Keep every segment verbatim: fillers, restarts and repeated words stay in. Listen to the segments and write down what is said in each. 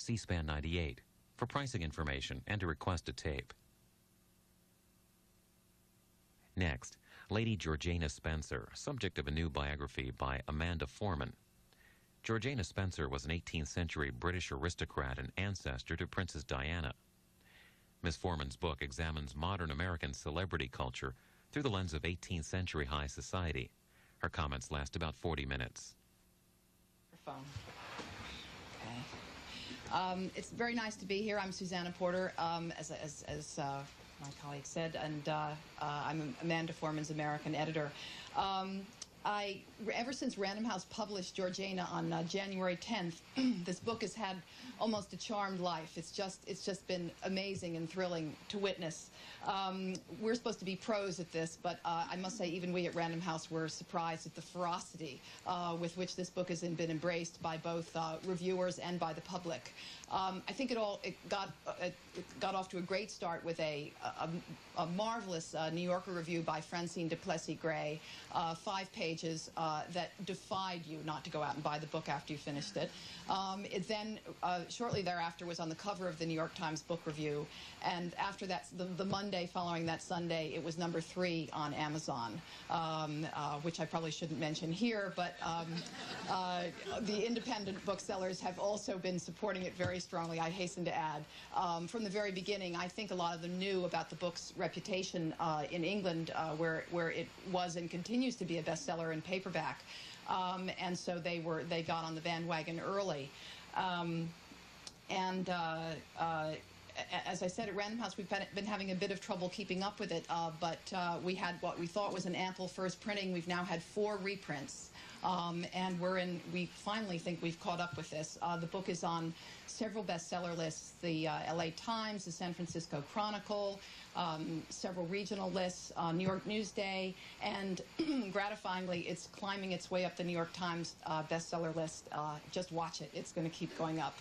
C-SPAN ninety-eight, for pricing information and to request a tape. Next, Lady Georgiana Spencer, subject of a new biography by Amanda Foreman. Georgiana Spencer was an eighteenth century British aristocrat and ancestor to Princess Diana. Miss Foreman's book examines modern American celebrity culture through the lens of eighteenth century high society. Her comments last about forty minutes. Phone. Okay. Um, it's very nice to be here. I'm Susanna Porter, um, as, as, as uh, my colleague said, and uh, uh, I'm Amanda Foreman's American editor. Um, I, ever since Random House published Georgiana on uh, January tenth, this book has had almost a charmed life. It's just, it's just been amazing and thrilling to witness. Um, we're supposed to be pros at this, but uh, I must say even we at Random House were surprised at the ferocity uh, with which this book has been embraced by both uh, reviewers and by the public. Um, I think it all it got uh, it got off to a great start with a a, a marvelous uh, New Yorker review by Francine du Plessix Gray, uh, five pages. Pages, uh, that defied you not to go out and buy the book after you finished it. Um, it then, uh, shortly thereafter, was on the cover of the New York Times book review, and after that, the, the Monday following that Sunday, it was number three on Amazon, um, uh, which I probably shouldn't mention here, but um, uh, the independent booksellers have also been supporting it very strongly, I hasten to add. Um, from the very beginning, I think a lot of them knew about the book's reputation uh, in England, uh, where, where it was and continues to be a bestseller in paperback, um, and so they were they got on the bandwagon early, um, and uh, uh, as I said, at Random House we've been having a bit of trouble keeping up with it, uh, but uh, we had what we thought was an ample first printing. We've now had four reprints, um, and we're in we finally think we've caught up with this. Uh, the book is on several bestseller lists, the uh, L A Times, the San Francisco Chronicle, um, several regional lists, uh, New York Newsday, and gratifyingly, it's climbing its way up the New York Times uh, bestseller list. Uh, just watch it. It's going to keep going up.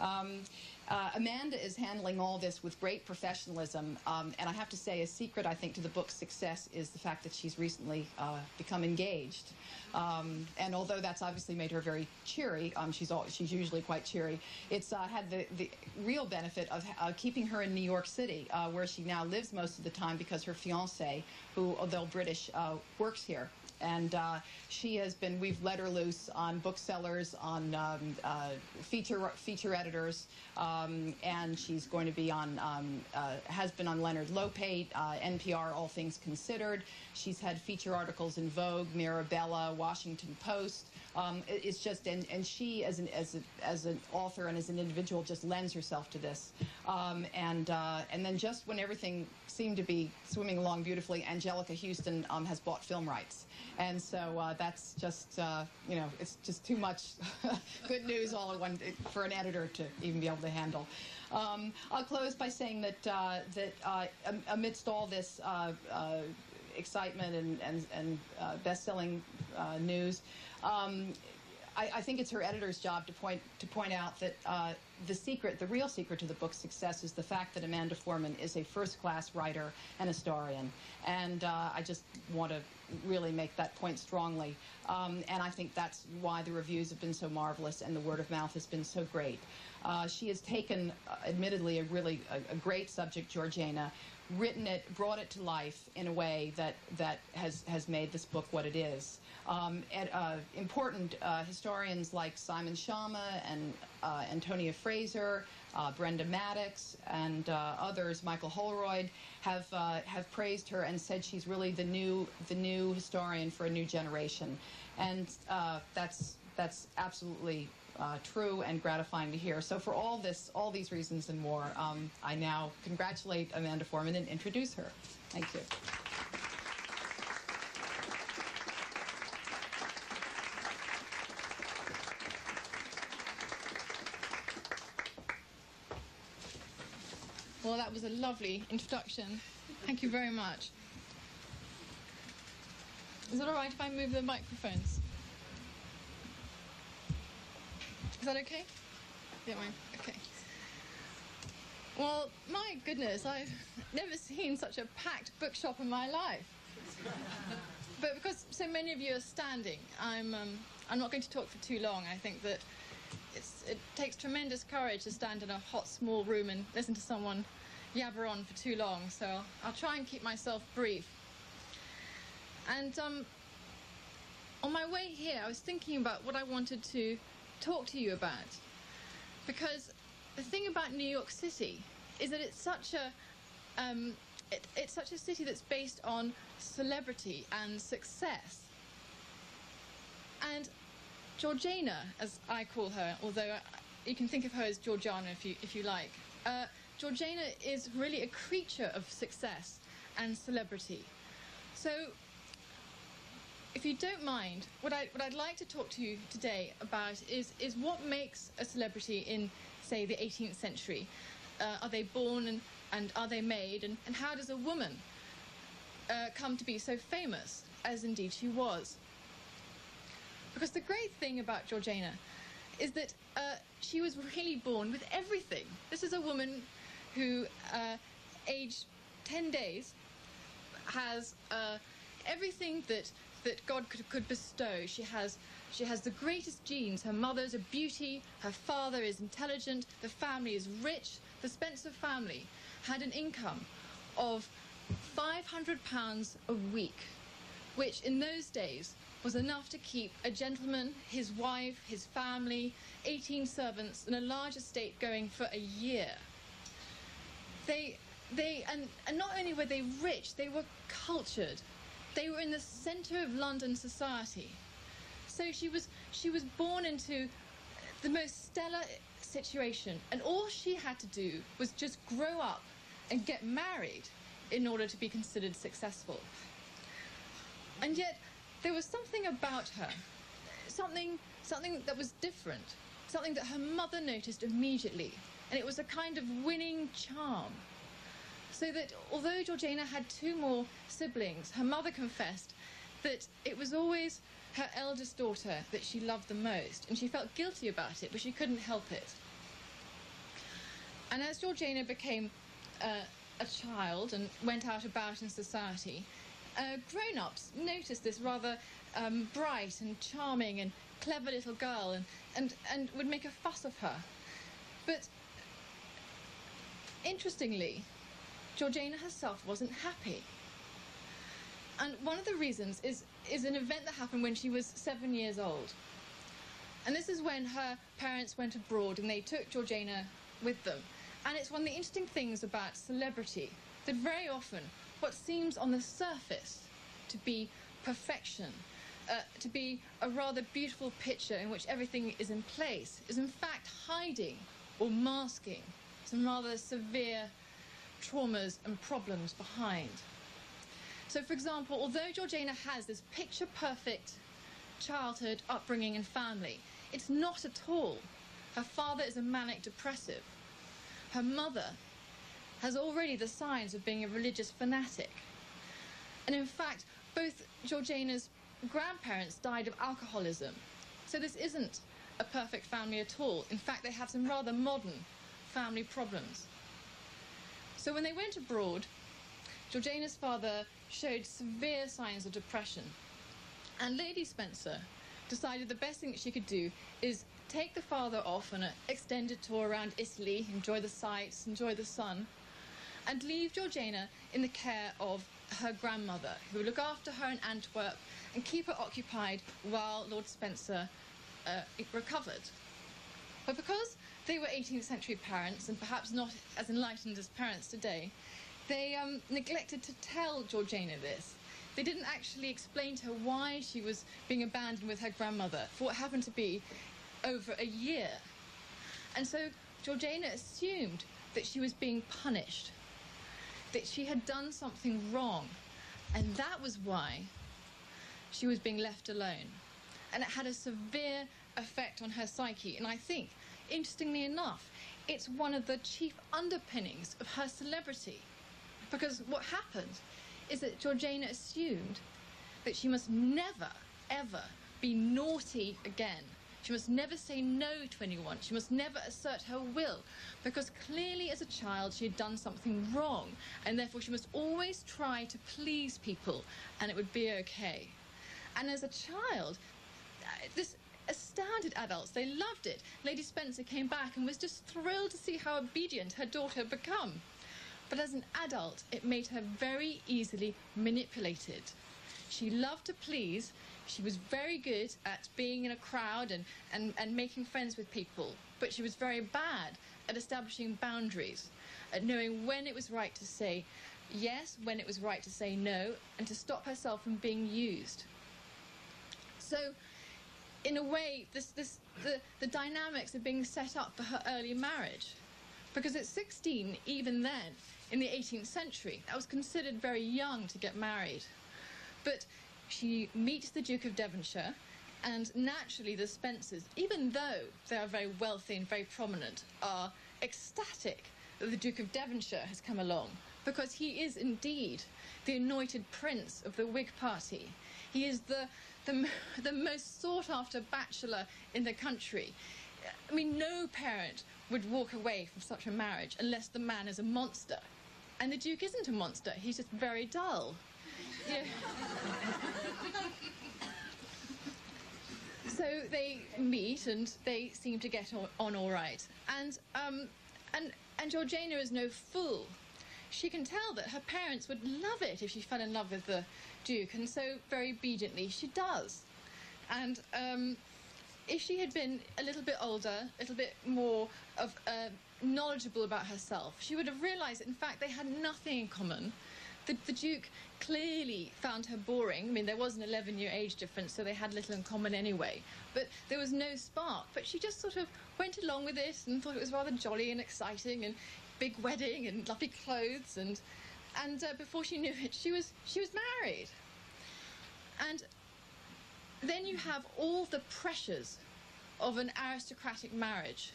Um, uh, Amanda is handling all this with great professionalism, um, and I have to say a secret, I think, to the book's success is the fact that she's recently uh, become engaged. Um, and although that's obviously made her very cheery, um, she's, all, she's usually quite cheery, it's uh, had the, the real benefit of uh, keeping her in New York City, uh, where she now lives most of the time because her fiancé, who, although British, uh, works here. And uh, she has been, we've let her loose on booksellers, on um, uh, feature feature editors, um, and she's going to be on, um, uh, has been on Leonard Lopate, uh, N P R, All Things Considered. She's had feature articles in Vogue, Mirabella, Washington Post. Um, it, it's just, and, and she as an, as, a, as an author and as an individual just lends herself to this. Um, and, uh, and then just when everything seemed to be swimming along beautifully, Anjelica Huston um, has bought film rights. And so uh, that's just, uh, you know, it's just too much good news all at one for an editor to even be able to handle. Um, I'll close by saying that, uh, that uh, amidst all this uh, uh, excitement and, and, and uh, best-selling uh, news, um, I, I think it's her editor's job to point, to point out that uh, the secret, the real secret to the book's success is the fact that Amanda Foreman is a first-class writer and historian. And uh, I just want to really make that point strongly. Um, and I think that's why the reviews have been so marvelous and the word of mouth has been so great. Uh, she has taken, uh, admittedly, a really a, a great subject, Georgiana, written it, brought it to life in a way that, that has, has made this book what it is. Um, and, uh, important uh, historians like Simon Schama and uh, Antonia Fraser, uh, Brenda Maddox, and uh, others, Michael Holroyd, have, uh, have praised her and said she's really the new, the new historian for a new generation. And uh, that's, that's absolutely Uh, true and gratifying to hear. So for all this, all these reasons and more, um, I now congratulate Amanda Foreman and introduce her. Thank you. Well, that was a lovely introduction. Thank you very much. Is it all right if I move the microphones? Is that okay? Don't mind. Okay. Well, my goodness, I've never seen such a packed bookshop in my life. But because so many of you are standing, I'm um, I'm not going to talk for too long. I think that it's, it takes tremendous courage to stand in a hot, small room and listen to someone yabber on for too long, so I'll, I'll try and keep myself brief. And um, on my way here, I was thinking about what I wanted to talk to you about, because the thing about New York City is that it's such a um, it, it's such a city that's based on celebrity and success. And Georgiana, as I call her, although you can think of her as Georgiana if you if you like, uh, Georgiana is really a creature of success and celebrity. So, if you don't mind, what I what I'd like to talk to you today about is is what makes a celebrity in, say, the eighteenth century. Uh, are they born and, and are they made, and, and how does a woman uh, come to be so famous as indeed she was? Because the great thing about Georgiana is that uh, she was really born with everything. This is a woman who, uh, aged ten days, has uh, everything that that God could, could bestow. She has she has the greatest genes. Her mother's a beauty, her father is intelligent, the family is rich. The Spencer family had an income of five hundred pounds a week, which in those days was enough to keep a gentleman, his wife, his family, eighteen servants, and a large estate going for a year. They, they, and, and not only were they rich, they were cultured. They were in the centre of London society. So she was, she was born into the most stellar situation, and all she had to do was just grow up and get married in order to be considered successful. And yet, there was something about her, something, something that was different, something that her mother noticed immediately, and it was a kind of winning charm. So that although Georgiana had two more siblings, her mother confessed that it was always her eldest daughter that she loved the most, and she felt guilty about it, but she couldn't help it. And as Georgiana became uh, a child and went out about in society, Uh, grown-ups noticed this rather um, bright and charming and clever little girl, and, and, and would make a fuss of her. But interestingly, Georgiana herself wasn't happy. And one of the reasons is, is an event that happened when she was seven years old. And this is when her parents went abroad and they took Georgiana with them. And it's one of the interesting things about celebrity, that very often what seems on the surface to be perfection, uh, to be a rather beautiful picture in which everything is in place, is in fact hiding or masking some rather severe traumas and problems behind. So, for example, although Georgiana has this picture-perfect childhood, upbringing and family, it's not at all. Her father is a manic depressive. Her mother has already the signs of being a religious fanatic. And in fact, both Georgiana's grandparents died of alcoholism. So this isn't a perfect family at all. In fact, they have some rather modern family problems. So when they went abroad, Georgiana's father showed severe signs of depression. And Lady Spencer decided the best thing that she could do is take the father off on an extended tour around Italy, enjoy the sights, enjoy the sun, and leave Georgiana in the care of her grandmother, who would look after her in Antwerp and keep her occupied while Lord Spencer uh, recovered. But because they were eighteenth century parents, and perhaps not as enlightened as parents today, they um, neglected to tell Georgiana this. They didn't actually explain to her why she was being abandoned with her grandmother for what happened to be over a year. And so Georgiana assumed that she was being punished, that she had done something wrong, and that was why she was being left alone. And it had a severe effect on her psyche, and I think, interestingly enough, it's one of the chief underpinnings of her celebrity, because what happened is that Georgiana assumed that she must never, ever be naughty again. She must never say no to anyone. She must never assert her will, because clearly as a child she had done something wrong, and therefore she must always try to please people and it would be okay. And as a child, this astounded adults. They loved it. Lady Spencer came back and was just thrilled to see how obedient her daughter had become. But as an adult, it made her very easily manipulated. She loved to please. She was very good at being in a crowd and, and, and making friends with people. But she was very bad at establishing boundaries, at knowing when it was right to say yes, when it was right to say no, and to stop herself from being used. So, in a way, this, this, the, the dynamics are being set up for her early marriage. Because at sixteen, even then, in the eighteenth century, that was considered very young to get married. But she meets the Duke of Devonshire, and naturally the Spencers, even though they are very wealthy and very prominent, are ecstatic that the Duke of Devonshire has come along, because he is indeed the anointed prince of the Whig Party. He is the, the, the most sought-after bachelor in the country. I mean, no parent would walk away from such a marriage unless the man is a monster. And the Duke isn't a monster, he's just very dull. Yeah. So they meet and they seem to get on, on all right. And, um, and, and Georgiana is no fool. She can tell that her parents would love it if she fell in love with the Duke, and so very obediently she does. And um, if she had been a little bit older, a little bit more of, uh, knowledgeable about herself, she would have realised that, in fact, they had nothing in common. The, the Duke clearly found her boring. I mean, there was an eleven-year age difference, so they had little in common anyway. But there was no spark. But she just sort of went along with it and thought it was rather jolly and exciting, and big wedding and lovely clothes. And and uh, before she knew it, she was she was married. And then you have all the pressures of an aristocratic marriage.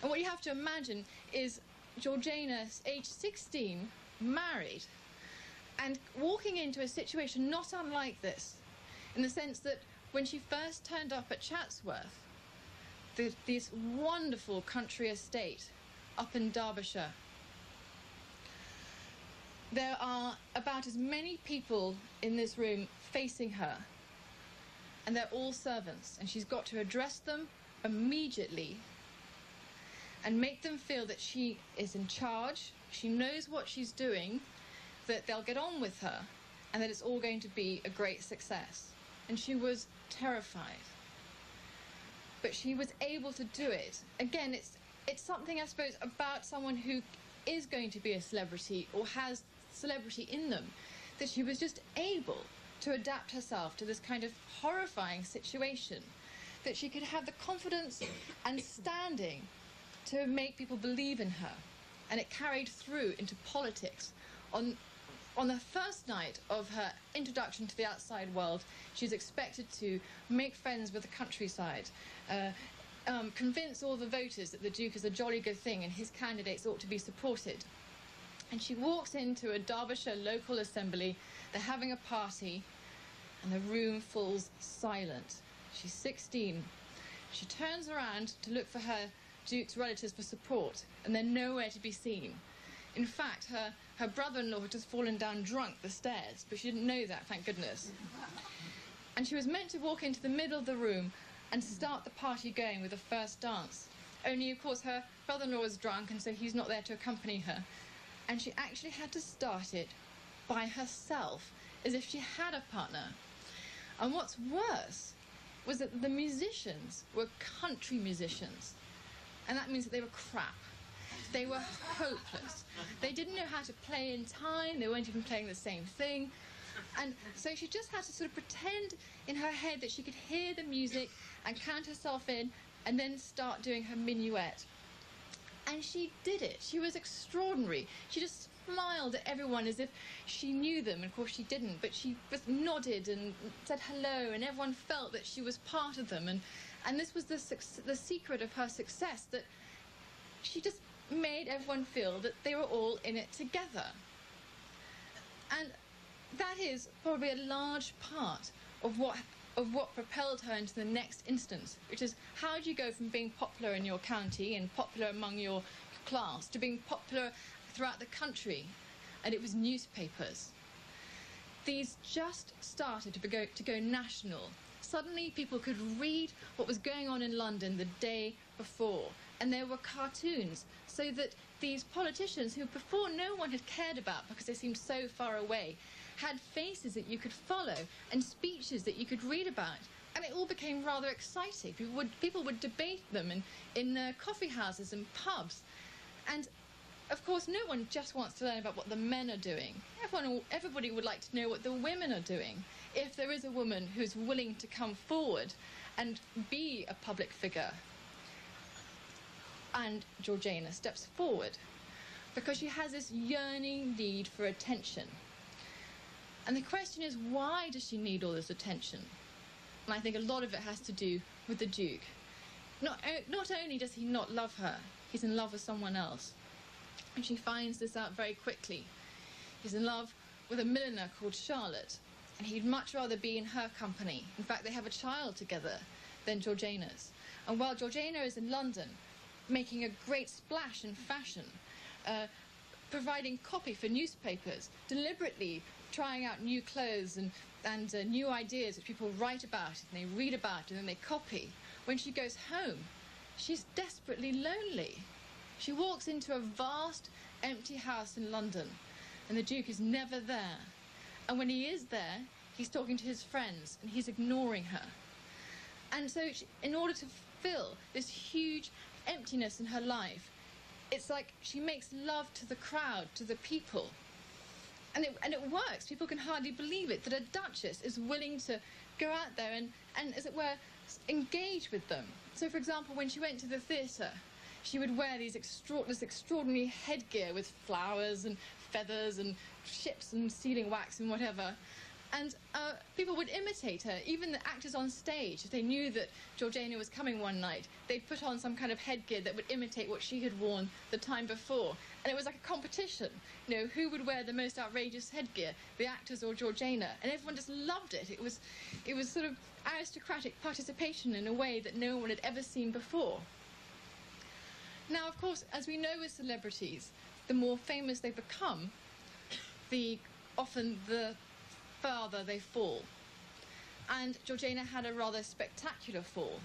And what you have to imagine is Georgiana, age sixteen, married, and walking into a situation not unlike this, in the sense that when she first turned up at Chatsworth, the, this wonderful country estate up in Derbyshire, there are about as many people in this room facing her, and they're all servants, and she's got to address them immediately and make them feel that she is in charge, she knows what she's doing, that they'll get on with her, and that it's all going to be a great success. And she was terrified. But she was able to do it. Again, it's, it's something, I suppose, about someone who is going to be a celebrity or has celebrity in them, that she was just able to adapt herself to this kind of horrifying situation, that she could have the confidence and standing to make people believe in her. And it carried through into politics. On, on the first night of her introduction to the outside world, she's expected to make friends with the countryside, uh, um, convince all the voters that the Duke is a jolly good thing and his candidates ought to be supported. And she walks into a Derbyshire local assembly, they're having a party, and the room falls silent. She's sixteen. She turns around to look for her Duke's relatives for support, and they're nowhere to be seen. In fact, her, her brother-in-law had just fallen down drunk the stairs, but she didn't know that, thank goodness. And she was meant to walk into the middle of the room and start the party going with the first dance. Only, of course, her brother-in-law was drunk, and so he's not there to accompany her. And she actually had to start it by herself, as if she had a partner. And what's worse was that the musicians were country musicians, and that means that they were crap. They were hopeless. They didn't know how to play in time. They weren't even playing the same thing. And so she just had to sort of pretend in her head that she could hear the music and count herself in and then start doing her minuet. And she did it. She was extraordinary. She just smiled at everyone as if she knew them. Of course she didn't, but she just nodded and said hello, and everyone felt that she was part of them. And, and this was the, the secret of her success, that she just made everyone feel that they were all in it together. And that is probably a large part of what, of what propelled her into the next instance, which is, how do you go from being popular in your county and popular among your class to being popular throughout the country? And it was newspapers. These just started to go, to go national. suddenly people could read what was going on in London the day before. And there were cartoons, so that these politicians, who before no one had cared about because they seemed so far away, had faces that you could follow and speeches that you could read about. And it all became rather exciting. People would, people would debate them in, in uh, coffee houses and pubs. And, of course, no one just wants to learn about what the men are doing. Everyone, everybody would like to know what the women are doing. If there is a woman who's willing to come forward and be a public figure. And Georgiana steps forward because she has this yearning need for attention. And the question is, why does she need all this attention? And I think a lot of it has to do with the Duke. Not, not only does he not love her, he's in love with someone else. And she finds this out very quickly. He's in love with a milliner called Charlotte, and he'd much rather be in her company. In fact, they have a child together than Georgiana's. And while Georgiana is in London, making a great splash in fashion, uh, providing copy for newspapers, deliberately trying out new clothes and, and uh, new ideas which people write about and they read about and then they copy. When she goes home, she's desperately lonely. She walks into a vast, empty house in London, and the Duke is never there. And when he is there, he's talking to his friends, and he's ignoring her. And so she, in order to fill this huge emptiness in her life, it's like she makes love to the crowd, to the people. And it, and it works. People can hardly believe it, that a duchess is willing to go out there and, and, as it were, engage with them. So, for example, when she went to the theatre, she would wear these extra this extraordinary headgear with flowers and feathers and ships and sealing wax and whatever. And uh, people would imitate her, even the actors on stage. If they knew that Georgiana was coming one night, they'd put on some kind of headgear that would imitate what she had worn the time before. And it was like a competition, you know, who would wear the most outrageous headgear, the actors or Georgiana. And everyone just loved it. It was, it was sort of aristocratic participation in a way that no one had ever seen before. Now, of course, as we know with celebrities, the more famous they become, the often the farther they fall. And Georgiana had a rather spectacular fall.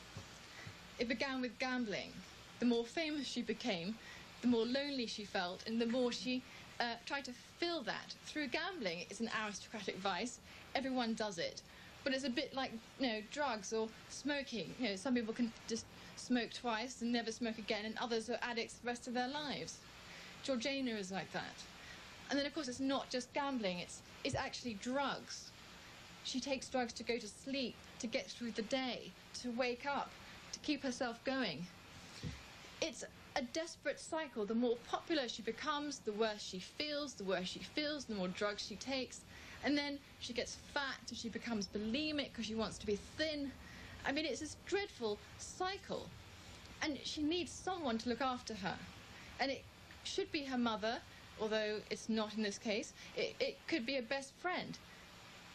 It began with gambling. The more famous she became, the more lonely she felt, and the more she uh, tried to fill that through gambling. It's an aristocratic vice. Everyone does it. But it's a bit like, you know, drugs or smoking. You know, some people can just smoke twice and never smoke again, and others are addicts the rest of their lives. Georgiana is like that. And then, of course, it's not just gambling. It's, it's actually drugs. She takes drugs to go to sleep, to get through the day, to wake up, to keep herself going. It's a desperate cycle. The more popular she becomes, the worse she feels, the worse she feels, the more drugs she takes. And then she gets fat, and she becomes bulimic because she wants to be thin. I mean, it's this dreadful cycle. And she needs someone to look after her. And it should be her mother, although it's not in this case. It, it could be a best friend.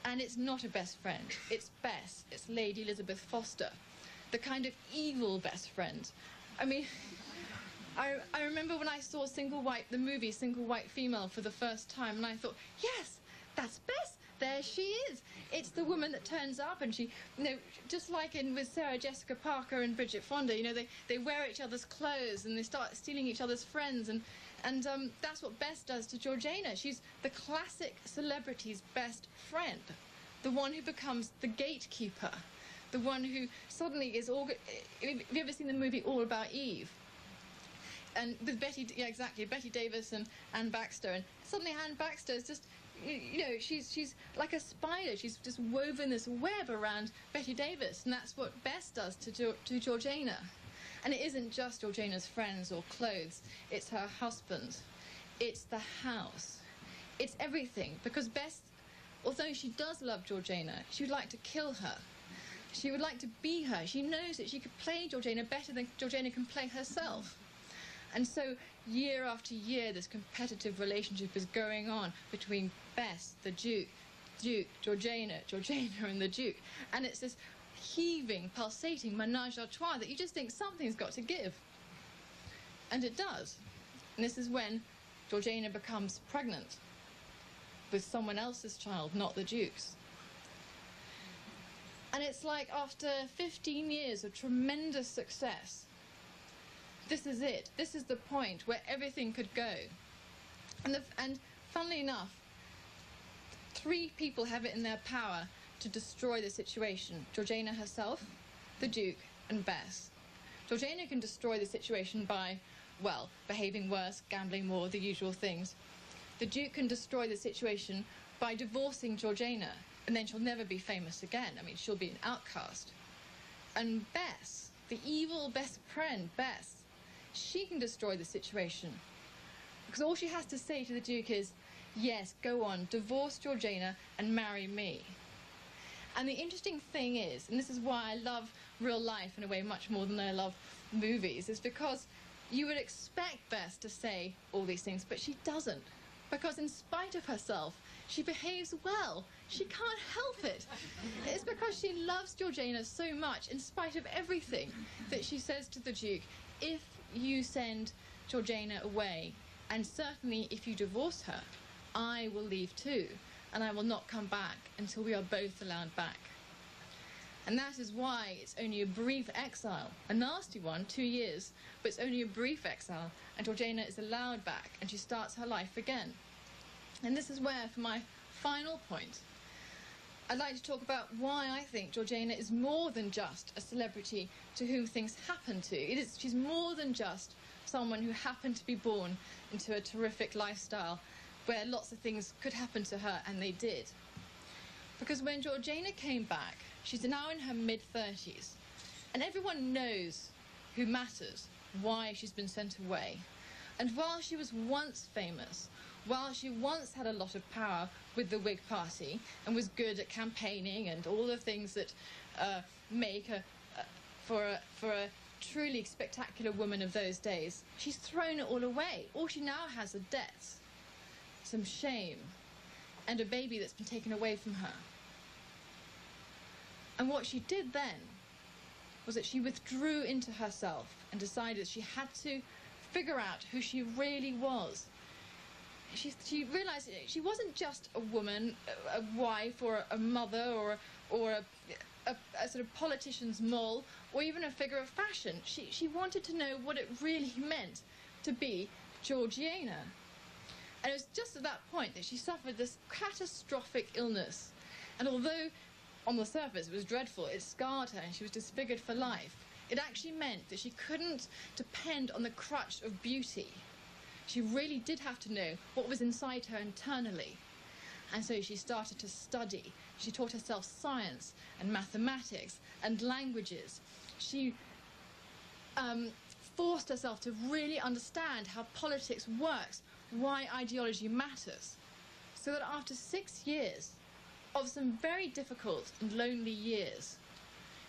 And it's not a best friend. It's Bess. It's Lady Elizabeth Foster, the kind of evil best friend. I mean, I, I remember when I saw Single White, the movie Single White Female, for the first time, and I thought, yes, that's Bess. There she is. It's the woman that turns up, and she, you know, just like in with Sarah Jessica Parker and Bridget Fonda, you know, they, they wear each other's clothes and they start stealing each other's friends, and, and um, that's what Bess does to Georgiana. She's the classic celebrity's best friend, the one who becomes the gatekeeper, the one who suddenly is all... Have you ever seen the movie All About Eve? And with Betty, yeah, exactly, Bette Davis and Anne Baxter, and suddenly Anne Baxter is just, you know, she's, she's like a spider. She's just woven this web around Bette Davis, and that's what Bess does to, to Georgiana. And it isn't just Georgiana's friends or clothes. It's her husband. It's the house. It's everything, because Bess, although she does love Georgiana, she would like to kill her. She would like to be her. She knows that she could play Georgiana better than Georgiana can play herself. And so, year after year, this competitive relationship is going on between Bess, the Duke, Duke, Georgiana, Georgiana, and the Duke. And it's this heaving, pulsating ménage à trois that you just think something's got to give. And it does. And this is when Georgiana becomes pregnant with someone else's child, not the Duke's. And it's like after fifteen years of tremendous success, this is it. This is the point where everything could go. And, the, and funnily enough, three people have it in their power to destroy the situation. Georgiana herself, the Duke, and Bess. Georgiana can destroy the situation by, well, behaving worse, gambling more, the usual things. The Duke can destroy the situation by divorcing Georgiana, and then she'll never be famous again. I mean, she'll be an outcast. And Bess, the evil best friend, Bess, she can destroy the situation. Because all she has to say to the Duke is, yes, go on, divorce Georgiana and marry me. And the interesting thing is, and this is why I love real life in a way much more than I love movies, is because you would expect Bess to say all these things, but she doesn't. Because in spite of herself, she behaves well. She can't help it. It's because she loves Georgiana so much, in spite of everything, that she says to the Duke, if you send Georgiana away, and certainly if you divorce her, I will leave too, and I will not come back until we are both allowed back. And that is why it's only a brief exile, a nasty one, two years, but it's only a brief exile, and Georgiana is allowed back, and she starts her life again. And this is where, for my final point, I'd like to talk about why I think Georgiana is more than just a celebrity to whom things happen to. It is, she's more than just someone who happened to be born into a terrific lifestyle where lots of things could happen to her, and they did. Because when Georgiana came back, she's now in her mid thirties, and everyone knows who matters, why she's been sent away. And while she was once famous, while she once had a lot of power with the Whig Party and was good at campaigning and all the things that uh, make a, uh, for, a, for a truly spectacular woman of those days, she's thrown it all away. All she now has are debts, some shame, and a baby that's been taken away from her. And what she did then was that she withdrew into herself and decided she had to figure out who she really was. She, she realized that she wasn't just a woman, a, a wife, or a, a mother, or, or a, a, a sort of politician's moll, or even a figure of fashion. She, she wanted to know what it really meant to be Georgiana. And it was just at that point that she suffered this catastrophic illness. And although on the surface it was dreadful, it scarred her and she was disfigured for life, it actually meant that she couldn't depend on the crutch of beauty. She really did have to know what was inside her internally. And so she started to study. She taught herself science and mathematics and languages. She um, forced herself to really understand how politics works, why ideology matters, so that after six years of some very difficult and lonely years,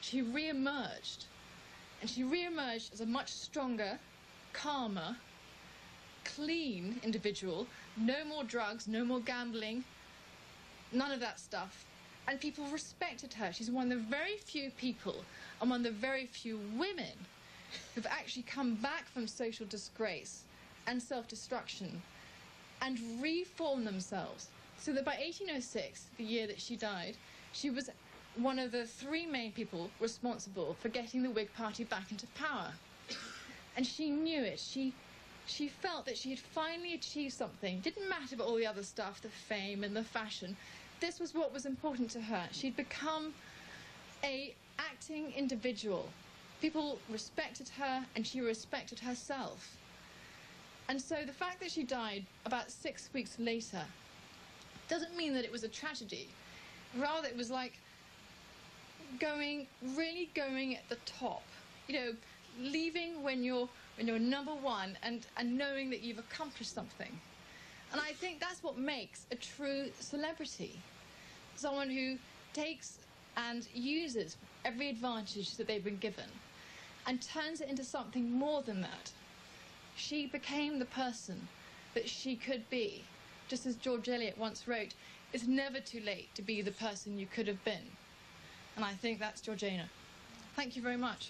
she re-emerged, and she re-emerged as a much stronger, calmer, clean individual, no more drugs, no more gambling, none of that stuff, and people respected her. She's one of the very few people, and one of the very few women, who've actually come back from social disgrace and self-destruction and reform themselves, so that by eighteen oh six, the year that she died, she was one of the three main people responsible for getting the Whig Party back into power. And she knew it. She, she felt that she had finally achieved something. It didn't matter about all the other stuff, the fame and the fashion. This was what was important to her. She'd become an acting individual. People respected her, and she respected herself. And so the fact that she died about six weeks later doesn't mean that it was a tragedy. Rather, it was like going, really going at the top. You know, leaving when you're, when you're number one and, and knowing that you've accomplished something. And I think that's what makes a true celebrity. Someone who takes and uses every advantage that they've been given and turns it into something more than that. She became the person that she could be. Just as George Eliot once wrote, it's never too late to be the person you could have been. And I think that's Georgiana. Thank you very much.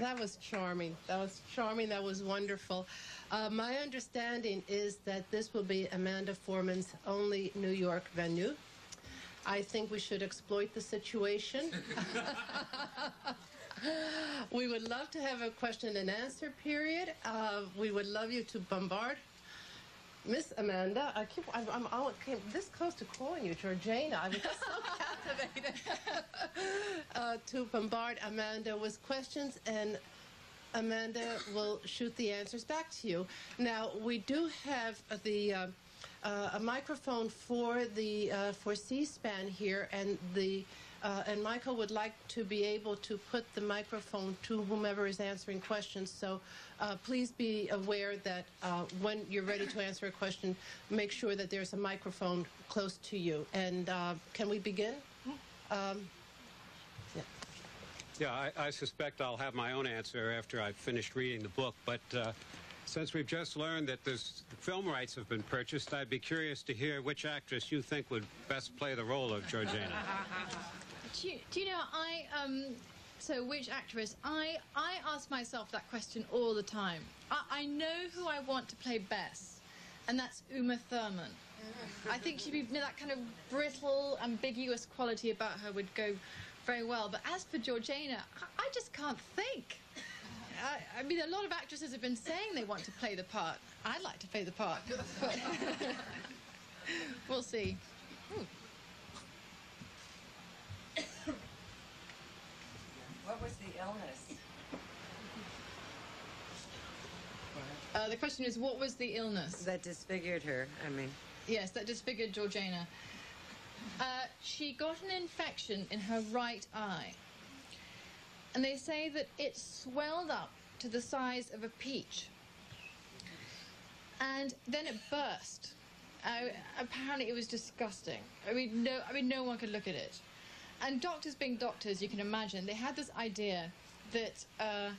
That was charming. That was charming. That was wonderful. Uh, my understanding is that this will be Amanda Foreman's only New York venue. I think we should exploit the situation. We would love to have a question and answer period. Uh, we would love you to bombard Miss Amanda. I keep, I'm, I'm all, came this close to calling you Georgiana. I was just so captivated. uh, to bombard Amanda with questions, and Amanda will shoot the answers back to you. Now, we do have the uh, uh, a microphone for the uh, for C-SPAN here, and the uh, and Michael would like to be able to put the microphone to whomever is answering questions. So uh, please be aware that uh, when you're ready to answer a question, make sure that there's a microphone close to you. And uh, can we begin? Um, yeah. Yeah, I, I suspect I'll have my own answer after I've finished reading the book, but uh, since we've just learned that this, the film rights have been purchased, I'd be curious to hear which actress you think would best play the role of Georgiana. do, you, do you know, I, um, so which actress? I, I ask myself that question all the time. I, I know who I want to play best, and that's Uma Thurman. I think she'd be, you know, that kind of brittle, ambiguous quality about her would go very well. But as for Georgiana, I, I just can't think. I, I mean, a lot of actresses have been saying they want to play the part. I'd like to play the part. We'll see. Hmm. What was the illness? Uh, the question is, what was the illness? That disfigured her, I mean. Yes, that disfigured Georgiana. Uh, she got an infection in her right eye, and they say that it swelled up to the size of a peach, and then it burst. Uh, apparently, it was disgusting. I mean, no, I mean, no one could look at it. And doctors, being doctors, you can imagine, they had this idea that uh,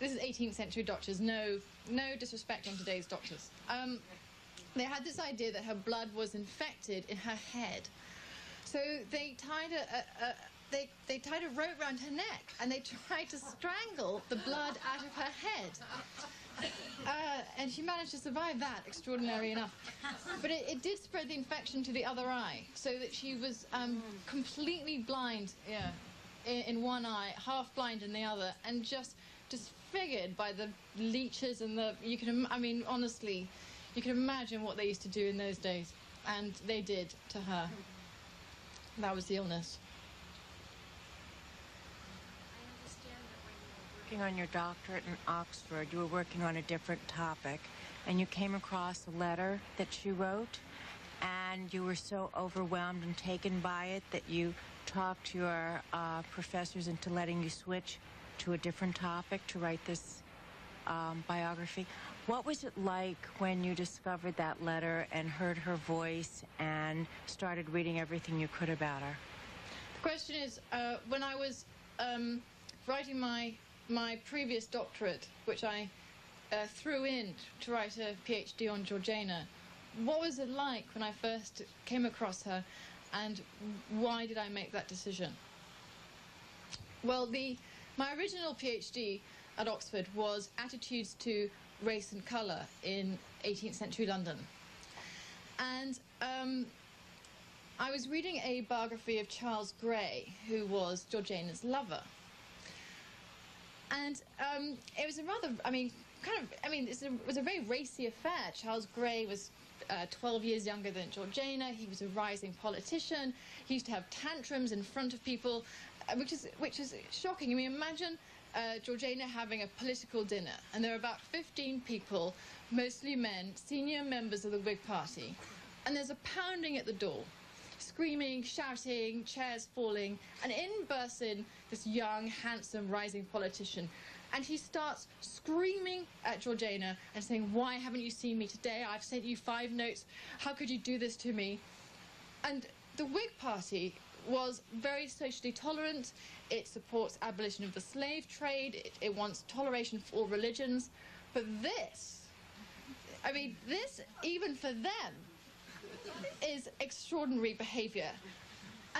this is eighteenth century doctors. No, no disrespect on today's doctors. Um, they had this idea that her blood was infected in her head. So they tied a, a, a they they tied a rope around her neck, and they tried to strangle the blood out of her head. Uh, and she managed to survive that, extraordinary enough. But it, it did spread the infection to the other eye, so that she was um, completely blind, yeah, in, in one eye, half blind in the other, and just disfigured by the leeches and the. You can I mean honestly, you can imagine what they used to do in those days, and they did to her. That was the illness. I understand that when you were working on your doctorate in Oxford, you were working on a different topic, and you came across a letter that she wrote, and you were so overwhelmed and taken by it that you talked your uh, professors into letting you switch to a different topic to write this um, biography. What was it like when you discovered that letter and heard her voice and started reading everything you could about her? The question is, uh, when I was um, writing my, my previous doctorate, which I uh, threw in to write a PhD on Georgiana, what was it like when I first came across her, and why did I make that decision? Well, the, my original PhD at Oxford was attitudes to race and colour in eighteenth century London. And um, I was reading a biography of Charles Grey, who was Georgiana's lover. And um, it was a rather, I mean, kind of, I mean, it's a, it was a very racy affair. Charles Grey was uh, twelve years younger than Georgiana. He was a rising politician. He used to have tantrums in front of people, uh, which is, which is shocking. I mean, imagine Uh, Georgiana having a political dinner, and there are about fifteen people, mostly men, senior members of the Whig Party, and there's a pounding at the door, screaming, shouting, chairs falling, and in bursts in this young, handsome, rising politician, and he starts screaming at Georgiana and saying, "Why haven't you seen me today? I've sent you five notes. How could you do this to me?" And the Whig Party was very socially tolerant. It supports abolition of the slave trade. It, it wants toleration for all religions. But this, I mean, this, even for them, is extraordinary behavior.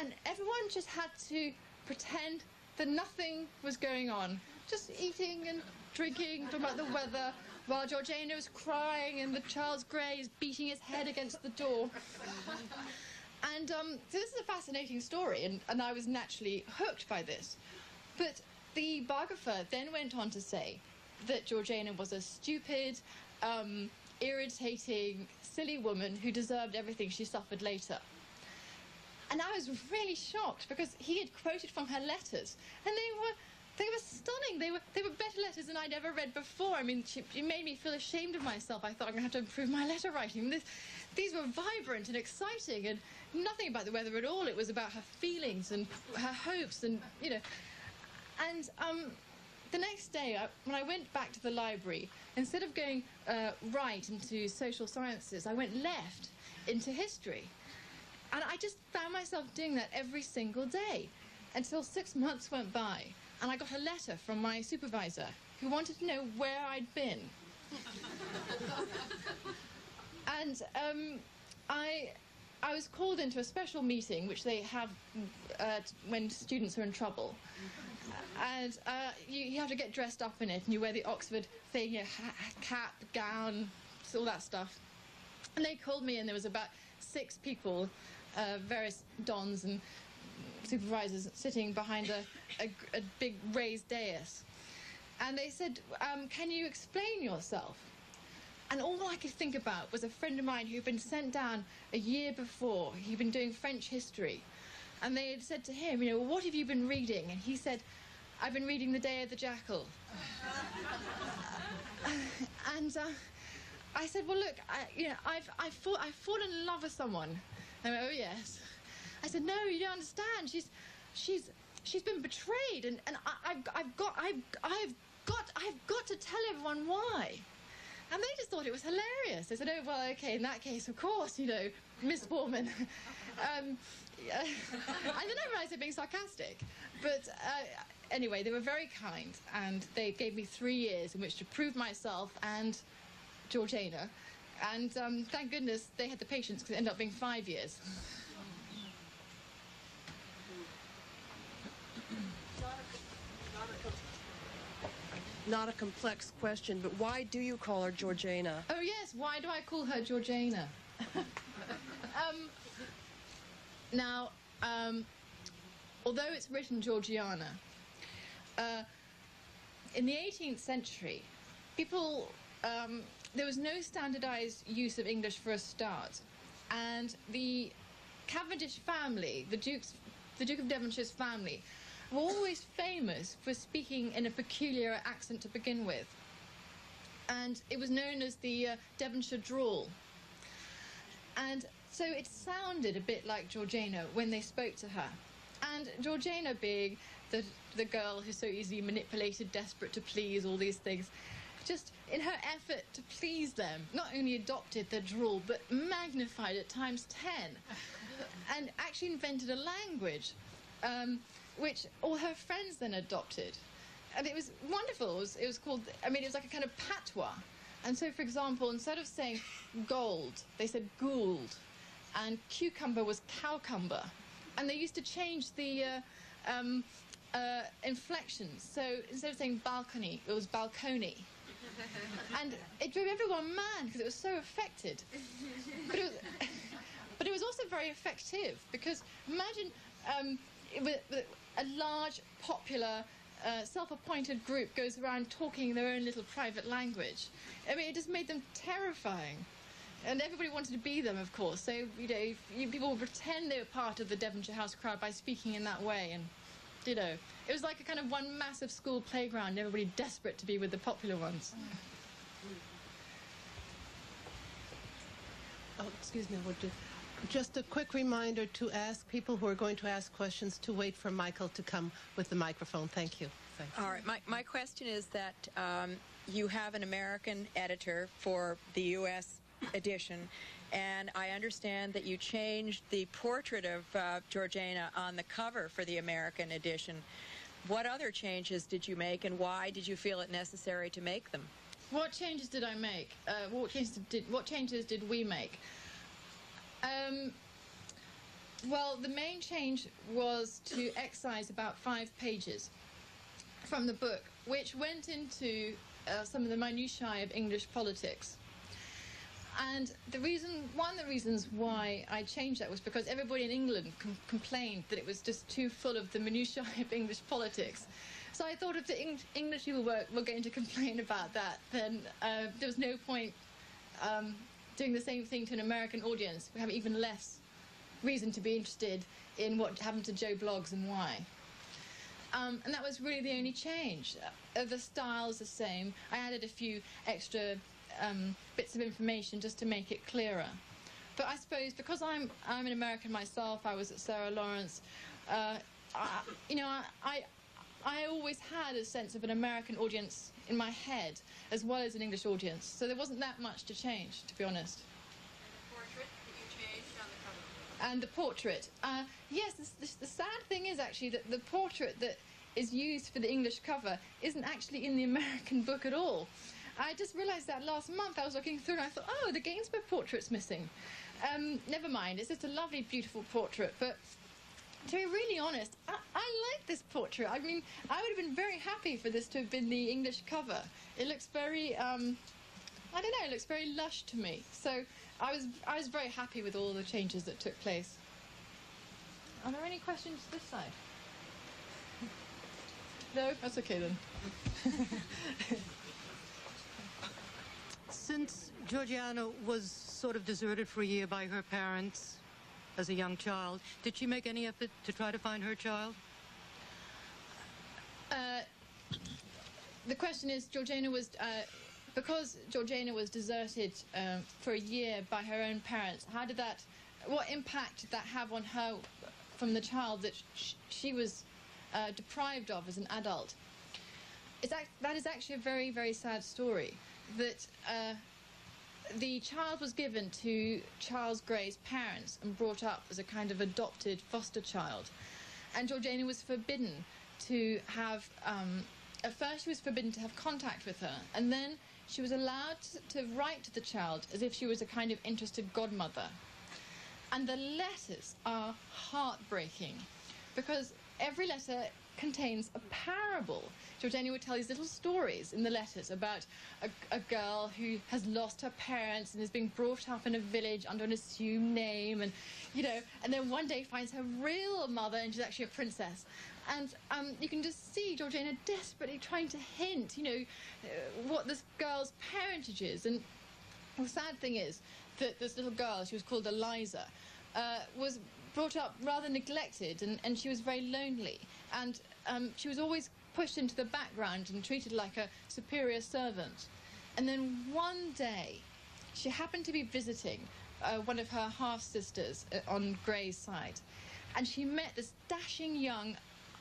And everyone just had to pretend that nothing was going on just eating and drinking, talking about the weather, while Georgiana was crying and the Charles Grey is beating his head against the door. And um, so this is a fascinating story, and, and I was naturally hooked by this. But the biographer then went on to say that Georgiana was a stupid, um, irritating, silly woman who deserved everything she suffered later. And I was really shocked because he had quoted from her letters, and they were they were stunning. They were they were better letters than I'd ever read before. I mean, she, she made me feel ashamed of myself. I thought I'm going to have to improve my letter writing. This, these were vibrant and exciting, and nothing about the weather at all. It was about her feelings and her hopes, and you know. And um, the next day, I, when I went back to the library, instead of going uh, right into social sciences, I went left into history. And I just found myself doing that every single day until six months went by, and I got a letter from my supervisor who wanted to know where I'd been. And um, I, I was called into a special meeting, which they have uh, when students are in trouble. And uh, you, you have to get dressed up in it, and you wear the Oxford thing, your ha cap, gown, all that stuff. And they called me, and there was about six people, uh, various dons and supervisors, sitting behind a, a, a big raised dais. And they said, um, can you explain yourself? And all I could think about was a friend of mine who'd been sent down a year before. He'd been doing French history. And they had said to him, you know, what have you been reading? And he said, I've been reading The Day of the Jackal. And uh, I said, well, look, I, you know, I've, I've, fall, I've fallen in love with someone. And I went, oh, yes. I said, no, you don't understand. She's, she's, she's been betrayed, and, and I, I've, I've, got, I've, I've, got, I've got to tell everyone why. And they just thought it was hilarious. They said, oh, well, OK, in that case, of course, you know, Miss Foreman. um, uh, and then I realised they're being sarcastic. But uh, anyway, they were very kind, and they gave me three years in which to prove myself and Georgiana. And um, thank goodness they had the patience, because it ended up being five years. Not a complex question, but why do you call her Georgiana? Oh, yes, why do I call her Georgiana? um, now, um, although it's written Georgiana, uh, in the eighteenth century, people, um, there was no standardized use of English for a start. And the Cavendish family, the, Duke's, the Duke of Devonshire's family, were always famous for speaking in a peculiar accent to begin with. And it was known as the uh, Devonshire drawl. And so it sounded a bit like Georgiana when they spoke to her. And Georgiana being the, the girl who's so easily manipulated, desperate to please, all these things, just in her effort to please them, not only adopted their drawl, but magnified it times ten, and actually invented a language um, which all her friends then adopted. And it was wonderful. It was, it was called, I mean, it was like a kind of patois. And so, for example, instead of saying gold, they said gould. And cucumber was cowcumber. And they used to change the uh, um, uh, inflections. So instead of saying balcony, it was balcony. And it drove everyone mad because it was so affected. But it was, but it was also very effective, because imagine um, it was, a large, popular, uh, self-appointed group goes around talking their own little private language. I mean, it just made them terrifying. And everybody wanted to be them, of course. So, you know, if you, people would pretend they were part of the Devonshire House crowd by speaking in that way. And, you know, it was like a kind of one massive school playground, and everybody desperate to be with the popular ones. Oh, excuse me, what did... Just a quick reminder to ask people who are going to ask questions to wait for Michael to come with the microphone. Thank you. Thank you. All right. My, my question is that um, you have an American editor for the U S edition, and I understand that you changed the portrait of uh, Georgiana on the cover for the American edition. What other changes did you make, and why did you feel it necessary to make them? What changes did I make? Uh, what changes did, what changes did we make? Um, well, the main change was to excise about five pages from the book, which went into uh, some of the minutiae of English politics. And the reason, one of the reasons why I changed that was because everybody in England com complained that it was just too full of the minutiae of English politics. So I thought if the Eng English people were, were going to complain about that, then uh, there was no point um, doing the same thing to an American audience. We have even less reason to be interested in what happened to Joe Bloggs and why. Um, and that was really the only change. Uh, the style's the same. I added a few extra Um, bits of information just to make it clearer. But I suppose because I'm I'm an American myself, I was at Sarah Lawrence, uh, I, you know, I, I I always had a sense of an American audience in my head as well as an English audience, so there wasn't that much to change, to be honest. And the portrait that you changed on the cover. And the portrait, uh, yes, this, this, the sad thing is actually that the portrait that is used for the English cover isn't actually in the American book at all. I just realised that last month. I was looking through and I thought, oh, the Gainsborough portrait's missing. Um, never mind, it's just a lovely, beautiful portrait. But to be really honest, I, I like this portrait. I mean, I would have been very happy for this to have been the English cover. It looks very, um, I don't know, it looks very lush to me. So I was, I was very happy with all the changes that took place. Are there any questions this side? No? That's okay then. Since Georgiana was sort of deserted for a year by her parents as a young child, did she make any effort to try to find her child? Uh, the question is, Georgiana was, uh, because Georgiana was deserted um, for a year by her own parents, how did that, what impact did that have on her from the child that sh she was uh, deprived of as an adult? It's act that is actually a very, very sad story. That uh, the child was given to Charles Grey's parents and brought up as a kind of adopted foster child. And Georgiana was forbidden to have, um, at first she was forbidden to have contact with her, and then she was allowed to, to write to the child as if she was a kind of interested godmother. And the letters are heartbreaking, because every letter contains a parable. Georgiana would tell these little stories in the letters about a, a girl who has lost her parents and is being brought up in a village under an assumed name, and you know, and then one day finds her real mother and she's actually a princess. And um, you can just see Georgiana desperately trying to hint, you know, uh, what this girl's parentage is. And the sad thing is that this little girl, she was called Eliza, uh, was brought up rather neglected, and, and she was very lonely, and um, she was always pushed into the background and treated like a superior servant. And then one day she happened to be visiting uh, one of her half-sisters uh, on Grey's side, and she met this dashing young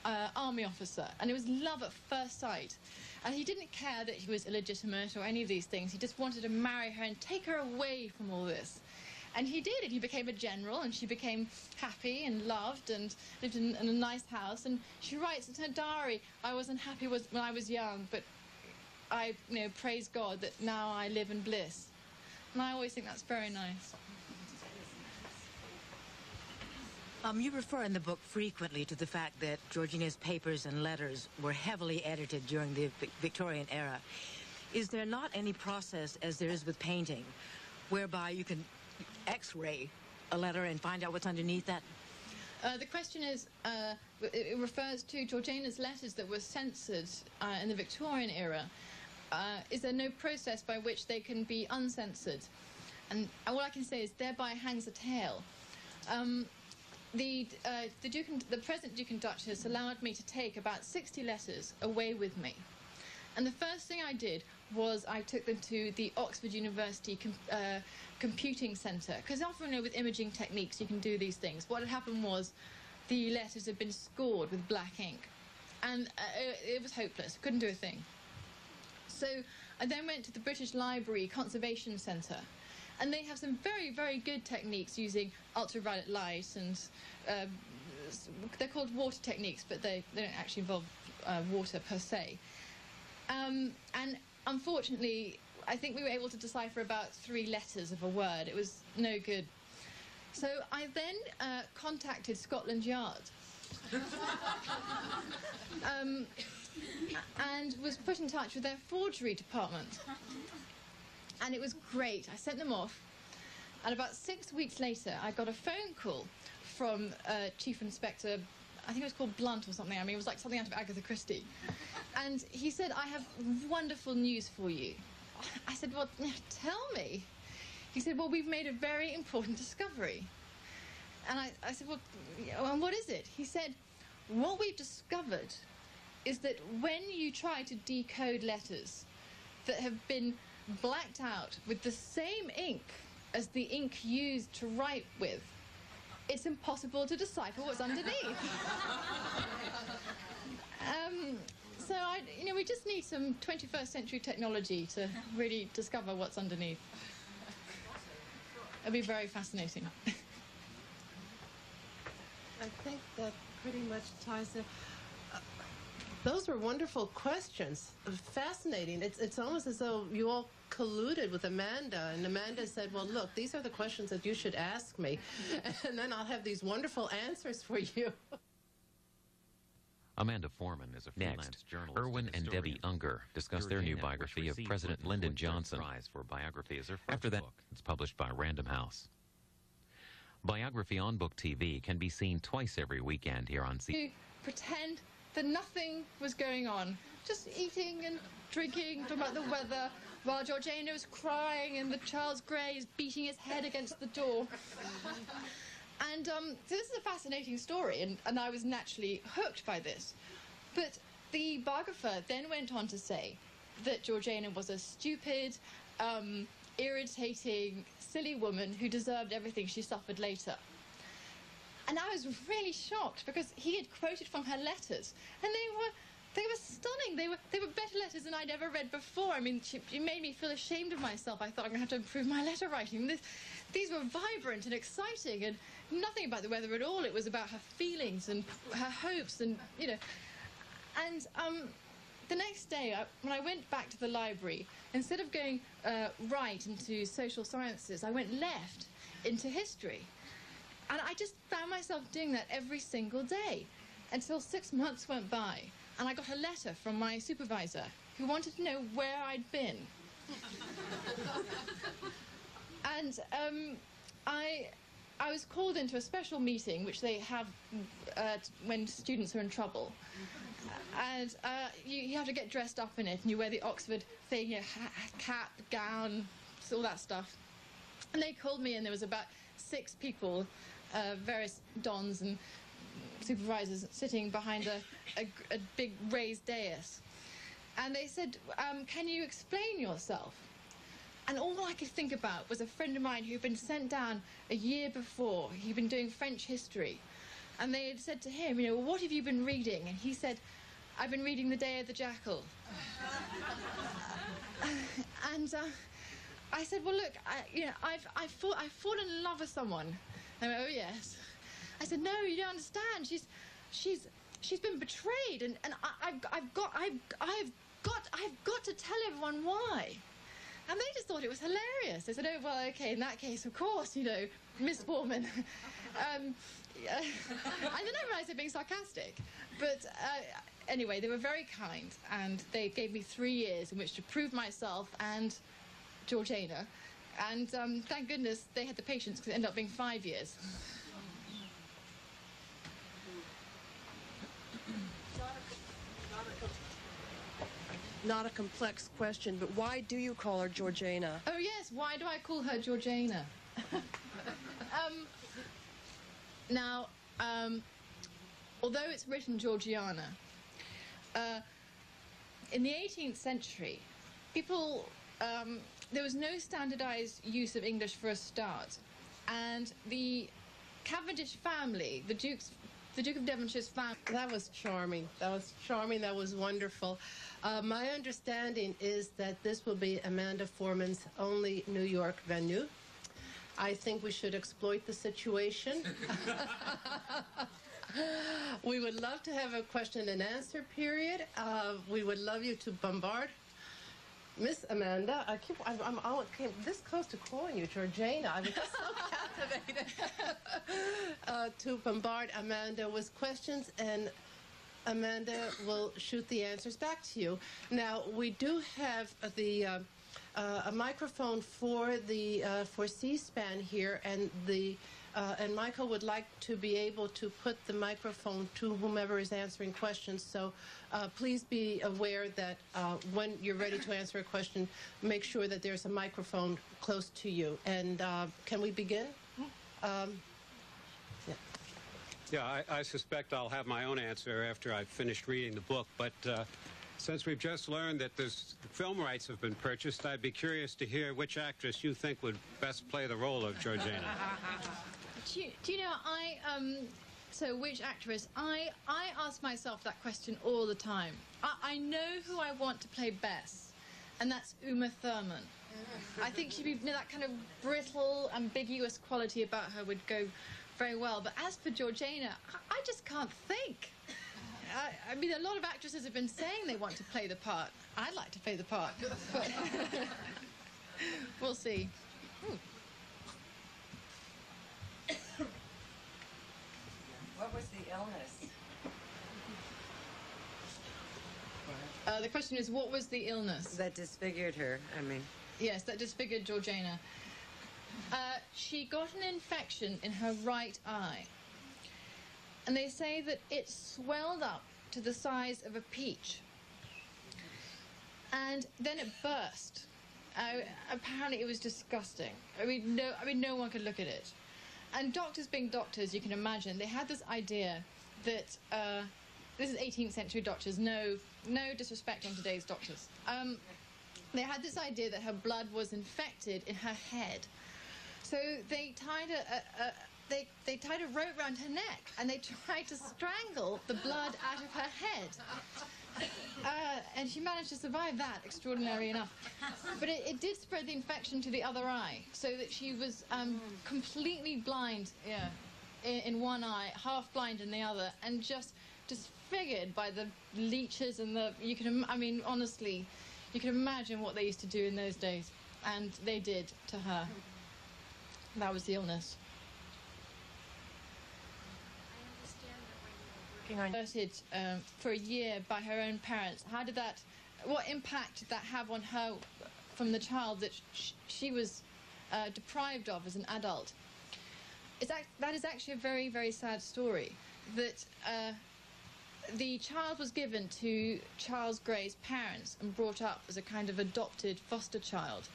uh, army officer, and it was love at first sight. And he didn't care that he was illegitimate or any of these things. He just wanted to marry her and take her away from all this. And he did, and he became a general, and she became happy and loved and lived in, in a nice house. And she writes in her diary, I was unhappy was, when I was young, but I, you know, praise God that now I live in bliss. And I always think that's very nice. Um, you refer in the book frequently to the fact that Georgiana's papers and letters were heavily edited during the Victorian era. Is there not any process, as there is with painting, whereby you can X-ray a letter and find out what's underneath that? Uh, the question is, uh, it refers to Georgiana's letters that were censored uh, in the Victorian era. Uh, is there no process by which they can be uncensored? And all I can say is, thereby hangs a tale. Um, the, uh, the, Duke and, the present Duke and Duchess allowed me to take about sixty letters away with me. And the first thing I did was I took them to the Oxford University com uh, Computing Centre, because often, you know, with imaging techniques you can do these things. What had happened was the letters had been scored with black ink, and uh, it, it was hopeless. Couldn't do a thing. So I then went to the British Library Conservation Centre, and they have some very, very good techniques using ultraviolet light, and uh, they're called water techniques, but they, they don't actually involve uh, water per se. Um, and unfortunately, I think we were able to decipher about three letters of a word. It was no good. So I then uh, contacted Scotland Yard. um, and was put in touch with their forgery department. And it was great. I sent them off. And about six weeks later, I got a phone call from uh, Chief Inspector, I think it was called Blunt or something. I mean, it was like something out of Agatha Christie. And he said, I have wonderful news for you. I said, well, tell me. He said, well, we've made a very important discovery. And I, I said, well, and what is it? He said, what we've discovered is that when you try to decode letters that have been blacked out with the same ink as the ink used to write with, it's impossible to decipher what's underneath. um, so, I, you know, we just need some twenty-first century technology to really discover what's underneath. It'll be very fascinating. I think that pretty much ties in. Uh, those were wonderful questions. Fascinating. It's, it's almost as though you all colluded with Amanda, and Amanda said, well, look, these are the questions that you should ask me, and then I'll have these wonderful answers for you. Amanda Foreman is a freelance Next, journalist. Irwin and, and Debbie Unger discuss Georgiana, their new biography of President Lyndon Johnson. Prize for biography is her first After that, book. It's published by Random House. Biography on Book T V can be seen twice every weekend here on C. You pretend that nothing was going on, just eating and drinking, talking about the weather, while Georgiana is crying and the Charles Grey is beating his head against the door. And um, so this is a fascinating story, and, and I was naturally hooked by this. But the biographer then went on to say that Georgiana was a stupid, um, irritating, silly woman who deserved everything she suffered later. And I was really shocked because he had quoted from her letters, and they were they were stunning. They were they were better letters than I'd ever read before. I mean, she, she made me feel ashamed of myself. I thought I'm going to have to improve my letter writing. This, these were vibrant and exciting, and nothing about the weather at all. It was about her feelings and her hopes, and you know. And um, the next day, I, when I went back to the library, instead of going uh, right into social sciences, I went left into history. And I just found myself doing that every single day until six months went by. And I got a letter from my supervisor who wanted to know where I'd been. And um, I, I was called into a special meeting, which they have uh, when students are in trouble. And uh, you, you have to get dressed up in it, and you wear the Oxford thing, you know, ha cap, gown, all that stuff. And they called me, and there was about six people, uh, various dons and supervisors, sitting behind a, a, a big raised dais. And they said, um, can you explain yourself? And all I could think about was a friend of mine who'd been sent down a year before. He'd been doing French history. And they had said to him, you know, well, what have you been reading? And he said, I've been reading The Day of the Jackal. And uh, I said, well, look, I, you know, I've, I've, fall, I've fallen in love with someone. And I went, oh, yes. I said, no, you don't understand. She's, she's, she's been betrayed. And, and I, I've, I've, got, I've, I've, got, I've got to tell everyone why. And they just thought it was hilarious. They said, oh, well, OK, in that case, of course, you know, Miss Foreman. um, yeah. And then I realised they're being sarcastic. But uh, anyway, they were very kind, and they gave me three years in which to prove myself and Georgiana. And um, thank goodness they had the patience, because it ended up being five years. Not a complex question, but why do you call her Georgiana? Oh, yes, why do I call her Georgiana? um, now, um, although it's written Georgiana, uh, in the eighteenth century, people, um, there was no standardized use of English for a start. And the Cavendish family, the Duke's The Duke of Devonshire's family. That was charming. That was charming. That was wonderful. Uh, my understanding is that this will be Amanda Foreman's only New York venue. I think we should exploit the situation. We would love to have a question and answer period. Uh, we would love you to bombard. Miss Amanda, I keep, I'm, I'm all, came this close to calling you Georgiana. I was so captivated uh, to bombard Amanda with questions and Amanda will shoot the answers back to you. Now, we do have the uh, uh, a microphone for the uh, for C-SPAN here, and the uh, and Michael would like to be able to put the microphone to whomever is answering questions. So uh, please be aware that uh, when you're ready to answer a question, make sure that there's a microphone close to you. And uh, can we begin? Um, yeah. Yeah, I, I suspect I'll have my own answer after I've finished reading the book, but uh, since we've just learned that this, the film rights have been purchased, I'd be curious to hear which actress you think would best play the role of Georgiana. do, you, do you know, I, um, so which actress? I, I ask myself that question all the time. I, I know who I want to play best, and that's Uma Thurman. I think she'd be, you know, that kind of brittle, ambiguous quality about her would go very well. But as for Georgiana, I just can't think. I, I mean, a lot of actresses have been saying they want to play the part. I'd like to play the part. But we'll see. Hmm. What was the illness? Uh, the question is, what was the illness? That disfigured her, I mean. Yes, that disfigured Georgiana. Uh, she got an infection in her right eye, and they say that it swelled up to the size of a peach, and then it burst. Uh, apparently, it was disgusting. I mean, no, I mean, no one could look at it. And doctors, being doctors, you can imagine, they had this idea that uh, this is eighteenth century doctors. No, no disrespect on today's doctors. Um, they had this idea that her blood was infected in her head. So they tied a, a, a they they tied a rope around her neck, and they tried to strangle the blood out of her head. Uh, and she managed to survive that, extraordinary enough. But it, it did spread the infection to the other eye, so that she was um, completely blind, yeah, in, in one eye, half blind in the other, and just disfigured by the leeches and the. You can, I mean, honestly, you can imagine what they used to do in those days, and they did to her. That was the illness. I understand that when you were working on um, for a year by her own parents, how did that, what impact did that have on her from the child that sh she was uh, deprived of as an adult? It's act that is actually a very, very sad story, that uh, the child was given to Charles Grey's parents and brought up as a kind of adopted foster child,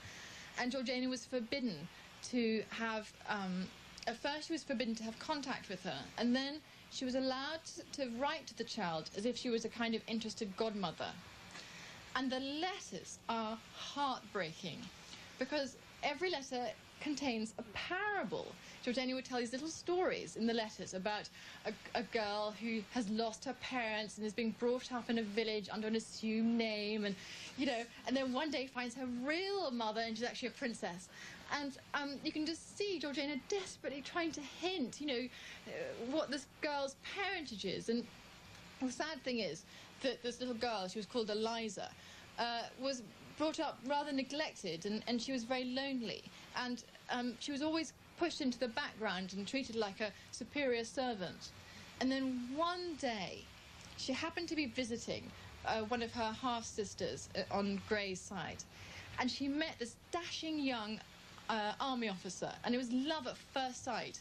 and Georgiana was forbidden to have, um, at first she was forbidden to have contact with her, and then she was allowed to, to write to the child as if she was a kind of interested godmother. And the letters are heartbreaking, because every letter contains a parable. Georgiana would tell these little stories in the letters about a, a girl who has lost her parents and is being brought up in a village under an assumed name, and you know, and then one day finds her real mother and she's actually a princess. And um, you can just see Georgiana desperately trying to hint, you know, uh, what this girl's parentage is. And the sad thing is that this little girl, she was called Eliza, uh, was brought up rather neglected, and, and she was very lonely. And um, she was always pushed into the background and treated like a superior servant. And then one day, she happened to be visiting uh, one of her half-sisters on Grey's side, and she met this dashing young uh, army officer, and it was love at first sight.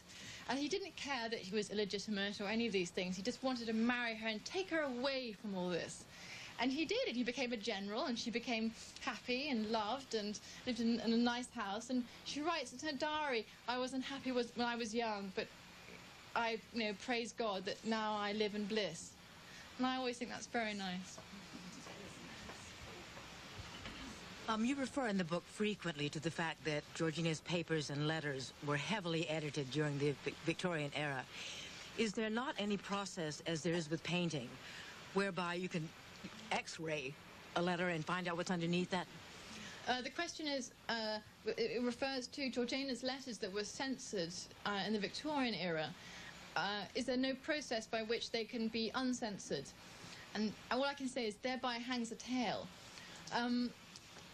And he didn't care that he was illegitimate or any of these things. He just wanted to marry her and take her away from all this. And he did, and he became a general, and she became happy and loved and lived in, in a nice house. And she writes in her diary, I was unhappy was, when I was young, but I, you know, praise God that now I live in bliss. And I always think that's very nice. Um, you refer in the book frequently to the fact that Georgiana's papers and letters were heavily edited during the Victorian era. Is there not any process, as there is with painting, whereby you can X-ray a letter and find out what's underneath that? Uh, the question is, uh, it refers to Georgiana's letters that were censored uh, in the Victorian era. Uh, is there no process by which they can be uncensored? And all I can say is, thereby hangs a tale. Um,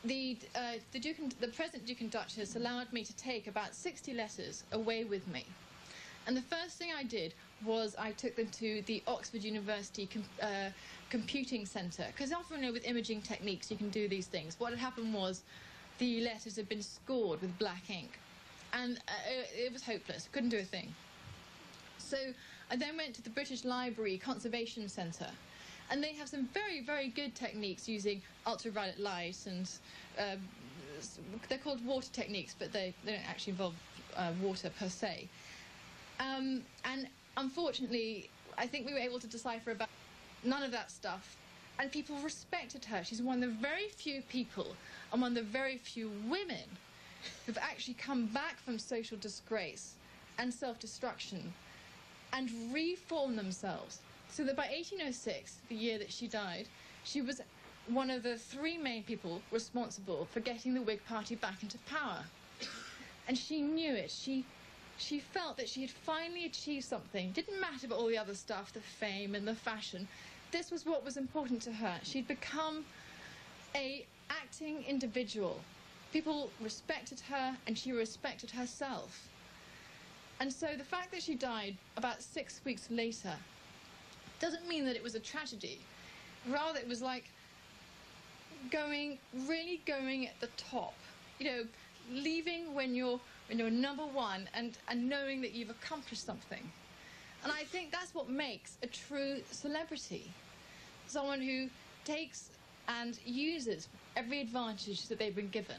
the uh, the, Duke and, the present Duke and Duchess allowed me to take about sixty letters away with me. And the first thing I did was I took them to the Oxford University com uh, Computing Centre, because often, you know, with imaging techniques you can do these things. What had happened was the letters had been scored with black ink, and uh, it, it was hopeless, couldn't do a thing. So I then went to the British Library Conservation Centre, and they have some very, very good techniques using ultraviolet light, and uh, they're called water techniques, but they, they don't actually involve uh, water per se. Um, and unfortunately, I think we were able to decipher about none of that stuff, and people respected her. She's one of the very few people, and one of the very few women, who've actually come back from social disgrace and self-destruction and reformed themselves. So that by eighteen oh six, the year that she died, she was one of the three main people responsible for getting the Whig Party back into power. And she knew it. She She felt that she had finally achieved something. Didn't matter about all the other stuff, the fame and the fashion. This was what was important to her. She'd become an acting individual. People respected her, and she respected herself. And so the fact that she died about six weeks later doesn't mean that it was a tragedy. Rather, it was like going, really going at the top. You know, leaving when you're when you're number one, and, and knowing that you've accomplished something. And I think that's what makes a true celebrity. Someone who takes and uses every advantage that they've been given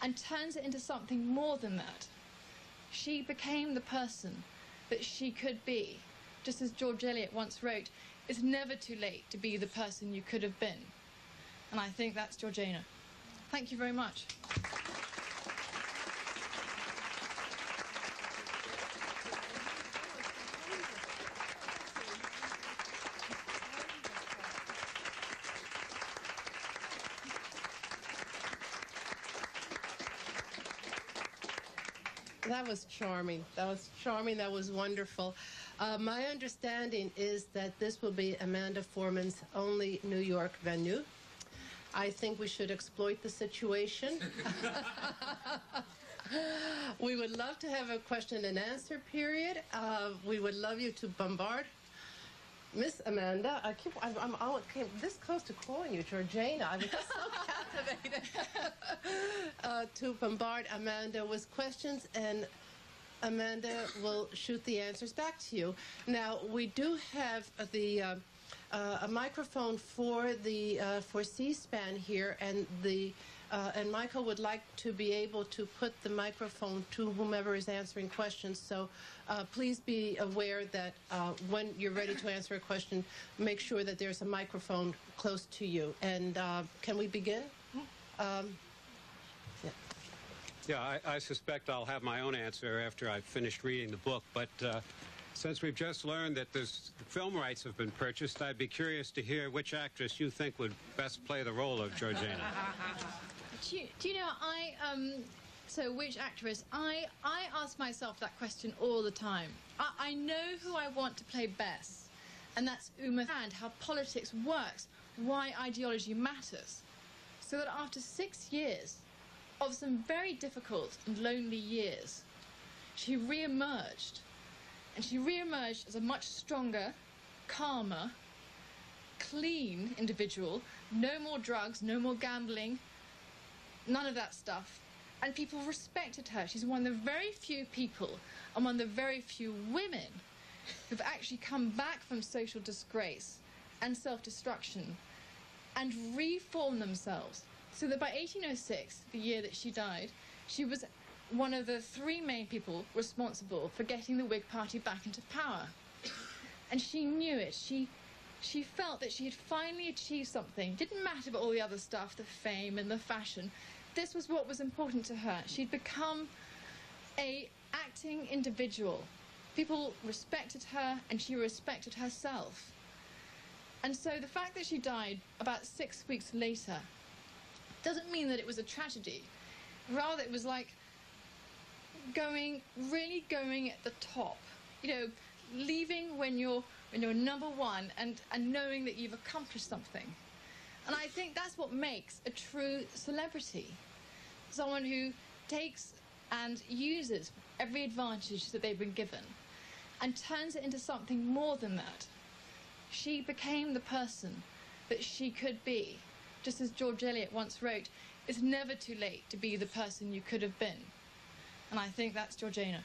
and turns it into something more than that. She became the person that she could be. Just as George Eliot once wrote, it's never too late to be the person you could have been. And I think that's Georgiana. Thank you very much. That was charming. That was charming. That was wonderful. Uh, my understanding is that this will be Amanda Foreman's only New York venue. I think we should exploit the situation. We would love to have a question and answer period. Uh, we would love you to bombard Miss Amanda. I keep. I'm, I'm all, came this close to calling you Georgiana. I was so captivated. uh, to bombard Amanda with questions, and Amanda will shoot the answers back to you. Now we do have the uh, uh, a microphone for the uh, for C-SPAN here, and the uh, and Michael would like to be able to put the microphone to whomever is answering questions. So. Uh, please be aware that uh, when you're ready to answer a question, make sure that there's a microphone close to you. And uh, can we begin? Um, yeah, yeah I, I suspect I'll have my own answer after I've finished reading the book. But uh, since we've just learned that this, the film rights have been purchased, I'd be curious to hear which actress you think would best play the role of Georgiana. do, you, do you know, I... Um So which actress? I, I ask myself that question all the time. I, I know who I want to play best, and that's Uma Thurman, how politics works, why ideology matters. So that after six years of some very difficult and lonely years, she re-emerged. And she re-emerged as a much stronger, calmer, clean individual, no more drugs, no more gambling, none of that stuff. And people respected her. She's one of the very few people, and one of the very few women, who've actually come back from social disgrace and self-destruction and reformed themselves. So that by eighteen oh six, the year that she died, she was one of the three main people responsible for getting the Whig Party back into power. And she knew it. She, she felt that she had finally achieved something. Didn't matter about all the other stuff, the fame and the fashion. This was what was important to her. She'd become an acting individual. People respected her, and she respected herself. And so the fact that she died about six weeks later doesn't mean that it was a tragedy. Rather, it was like going, really going at the top. You know, leaving when you're, when you're number one, and, and knowing that you've accomplished something. And I think that's what makes a true celebrity. Someone who takes and uses every advantage that they've been given and turns it into something more than that. She became the person that she could be. Just as George Eliot once wrote, it's never too late to be the person you could have been. And I think that's Georgiana.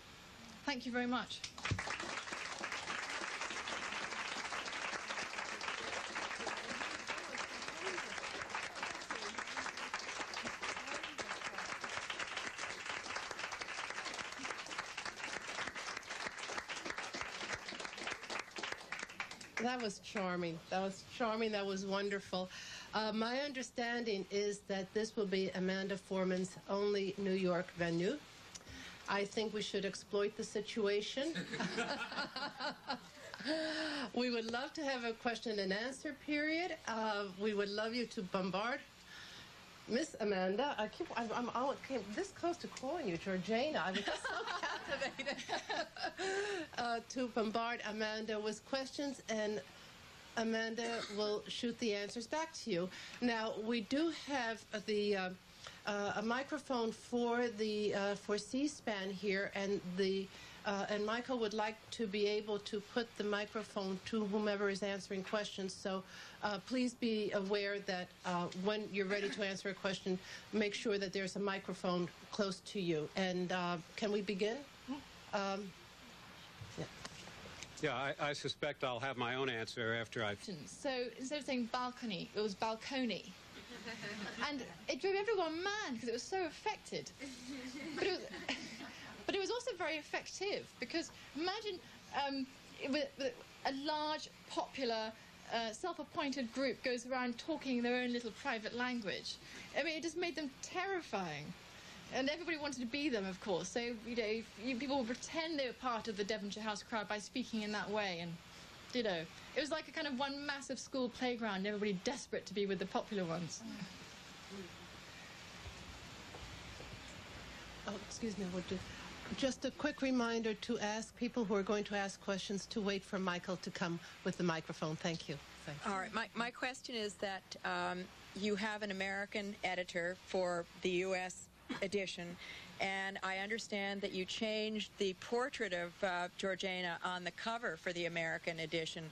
Thank you very much. That was charming. That was charming. That was wonderful. Uh, my understanding is that this will be Amanda Foreman's only New York venue. I think we should exploit the situation. We would love to have a question and answer period. Uh, we would love you to bombard Miss Amanda. I keep, I'm, I'm all, came this close to calling you Georgiana. I was just so captivated. uh, to bombard Amanda with questions, and Amanda will shoot the answers back to you. Now, we do have the uh, uh, a microphone for the uh, for C-SPAN here, and the uh, and Michael would like to be able to put the microphone to whomever is answering questions. So uh, please be aware that uh, when you're ready to answer a question, make sure that there's a microphone close to you. And uh, can we begin? Um, yeah. Yeah, I, I suspect I'll have my own answer after I've... So instead of saying balcony, it was balcony. And it drove everyone mad because it was so affected. But it was, but it was also very effective, because imagine um, it was, a large, popular, uh, self-appointed group goes around talking their own little private language. I mean, it just made them terrifying. And everybody wanted to be them, of course. So, you know, if you, people would pretend they were part of the Devonshire House crowd by speaking in that way. And, you know, it was like a kind of one massive school playground, everybody desperate to be with the popular ones. Oh, excuse me. We'll do, just a quick reminder to ask people who are going to ask questions to wait for Michael to come with the microphone. Thank you. Thank you. All right. My, my question is that um, you have an American editor for the U S edition, and I understand that you changed the portrait of uh, Georgiana on the cover for the American edition.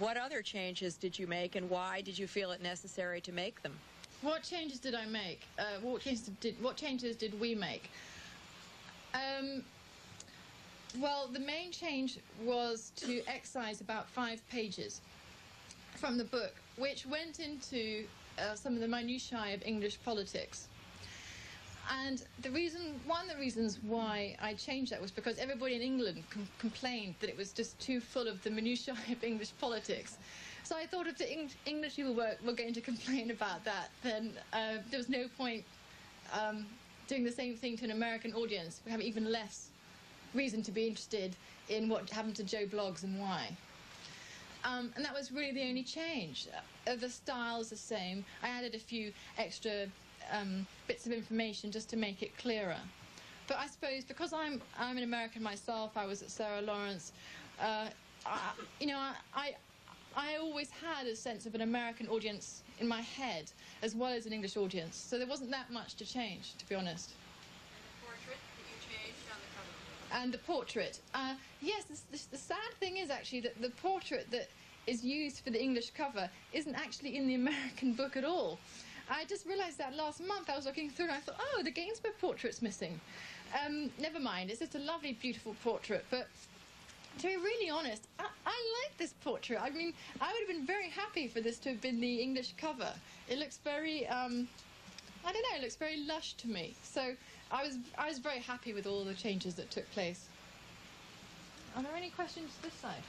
What other changes did you make, and why did you feel it necessary to make them? What changes did I make? Uh, what changes did what changes did we make? Um, well, the main change was to excise about five pages from the book, which went into uh, some of the minutiae of English politics. And the reason, one of the reasons why I changed that was because everybody in England com complained that it was just too full of the minutiae of English politics. So I thought if the Eng English people were, were going to complain about that, then uh, there was no point um, doing the same thing to an American audience. We have even less reason to be interested in what happened to Joe Bloggs and why. Um, and that was really the only change. Uh, the style's the same. I added a few extra Um, bits of information just to make it clearer. But I suppose because I'm I'm an American myself, I was at Sarah Lawrence, uh, I, you know, I, I I always had a sense of an American audience in my head as well as an English audience, so there wasn't that much to change, to be honest. And the portrait that you changed on the cover? And the portrait. Uh, yes, this, this, the sad thing is actually that the portrait that is used for the English cover isn't actually in the American book at all. I just realised that last month. I was looking through and I thought, oh, the Gainsborough portrait's missing. Um, never mind, it's just a lovely, beautiful portrait. But to be really honest, I, I like this portrait. I mean, I would have been very happy for this to have been the English cover. It looks very, um, I don't know, it looks very lush to me. So I was, I was very happy with all the changes that took place. Are there any questions this side?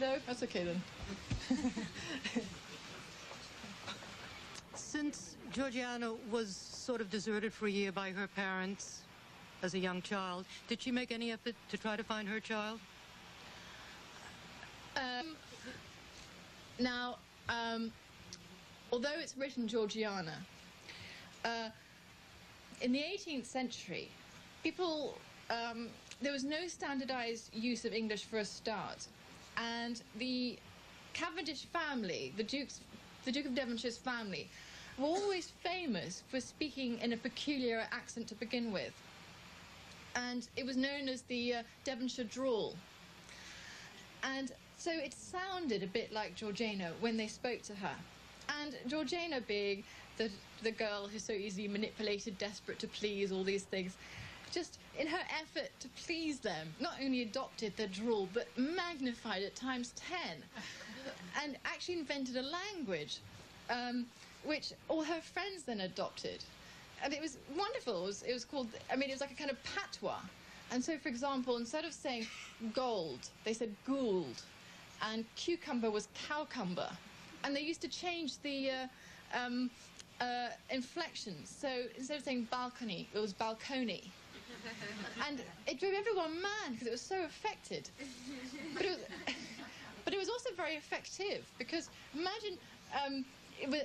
No? That's okay then. Since Georgiana was sort of deserted for a year by her parents as a young child, did she make any effort to try to find her child? Um, now, um, although it's written Georgiana, uh, in the eighteenth century, people, um, there was no standardized use of English for a start. And the Cavendish family, the Duke's, the Duke of Devonshire's family, were always famous for speaking in a peculiar accent to begin with. and it was known as the uh, Devonshire drawl. And so it sounded a bit like Georgiana when they spoke to her. And Georgiana being the, the girl who's so easily manipulated, desperate to please, all these things, just in her effort to please them, not only adopted their drawl, but magnified it times ten, and actually invented a language um, which all her friends then adopted. And it was wonderful. It was, it was called, I mean, it was like a kind of patois. And so, for example, instead of saying gold, they said gould, and cucumber was cowcumber. And they used to change the uh, um, uh, inflections. So instead of saying balcony, it was balcony. And it drove everyone mad because it was so affected. But it was, but it was also very effective, because imagine um, it was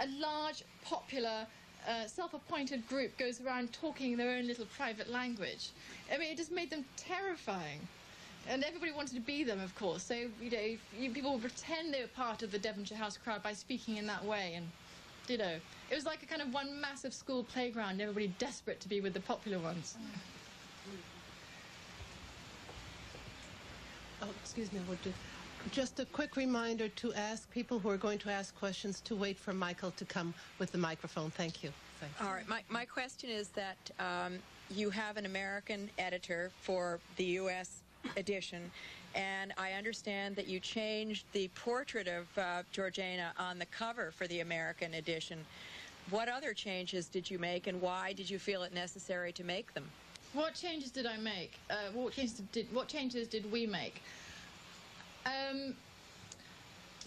a large, popular, Uh, self-appointed group goes around talking their own little private language. I mean, it just made them terrifying, and everybody wanted to be them, of course. So you know, if you, people would pretend they were part of the Devonshire House crowd by speaking in that way, and you know, it was like a kind of one massive school playground. Everybody desperate to be with the popular ones. Oh, excuse me, what did? Just a quick reminder to ask people who are going to ask questions to wait for Michael to come with the microphone. Thank you. Thanks. All right. My, my question is that um, you have an American editor for the U S edition, and I understand that you changed the portrait of uh, Georgiana on the cover for the American edition. What other changes did you make, and why did you feel it necessary to make them? What changes did I make? Uh, what changes did, what changes did we make? Um,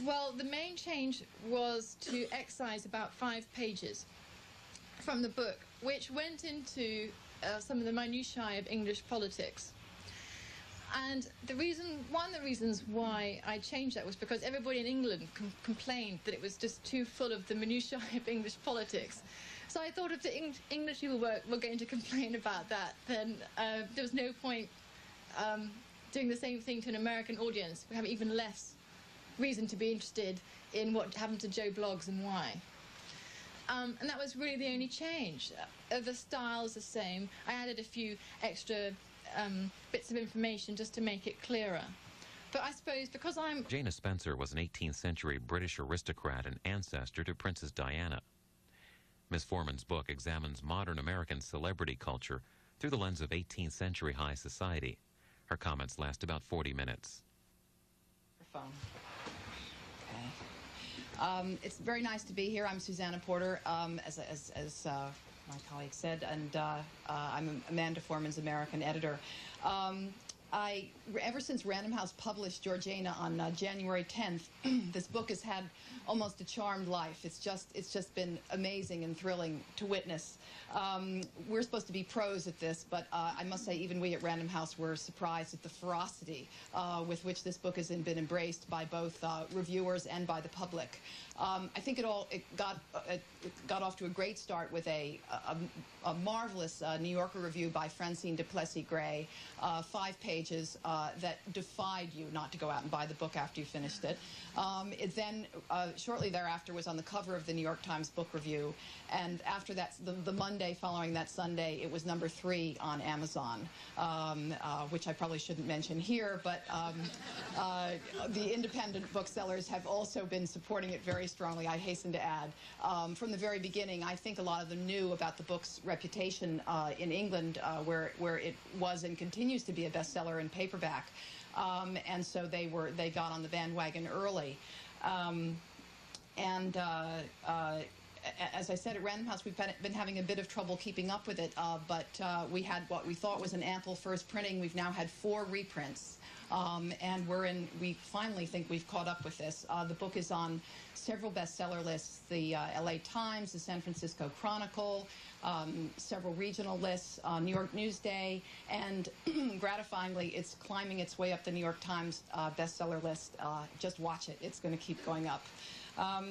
well, the main change was to excise about five pages from the book, which went into uh, some of the minutiae of English politics. And the reason, one of the reasons why I changed that was because everybody in England com complained that it was just too full of the minutiae of English politics. So I thought if the Eng English people were, were going to complain about that, then uh, there was no point um, doing the same thing to an American audience. We have even less reason to be interested in what happened to Joe Bloggs and why. Um, and that was really the only change. Uh, the style's the same. I added a few extra um, bits of information just to make it clearer. But I suppose because I'm... Georgiana Spencer was an eighteenth century British aristocrat and ancestor to Princess Diana. Miss Foreman's book examines modern American celebrity culture through the lens of eighteenth century high society. Her comments last about forty minutes. Okay. Um, it's very nice to be here. I'm Susanna Porter, um, as, as, as uh, my colleague said, and uh, uh, I'm Amanda Foreman's American editor. Um, I, ever since Random House published Georgiana on uh, January tenth, this book has had almost a charmed life. It's just, it's just been amazing and thrilling to witness. Um, we're supposed to be pros at this, but uh, I must say even we at Random House were surprised at the ferocity uh, with which this book has been embraced by both uh, reviewers and by the public. Um, I think it all it got, uh, it got off to a great start with a, a, a marvelous uh, New Yorker review by Francine du Plessix Gray, uh, five pages. Pages, uh, that defied you not to go out and buy the book after you finished it. Um, it then, uh, shortly thereafter, was on the cover of the New York Times book review, and after that, the, the Monday following that Sunday, it was number three on Amazon, um, uh, which I probably shouldn't mention here, but um, uh, the independent booksellers have also been supporting it very strongly, I hasten to add. Um, from the very beginning, I think a lot of them knew about the book's reputation uh, in England, uh, where, where it was and continues to be a bestseller in paperback, um, and so they were they got on the bandwagon early, um, and uh, uh, as I said, at Random House we've been having a bit of trouble keeping up with it, uh, but uh, we had what we thought was an ample first printing. We've now had four reprints, um, and we're in we finally think we've caught up with this. Uh, the book is on several bestseller lists: the uh, L A Times, the San Francisco Chronicle, um, several regional lists, uh, New York Newsday, and gratifyingly, it's climbing its way up the New York Times uh, bestseller list. Uh, just watch it; it's going to keep going up. Um,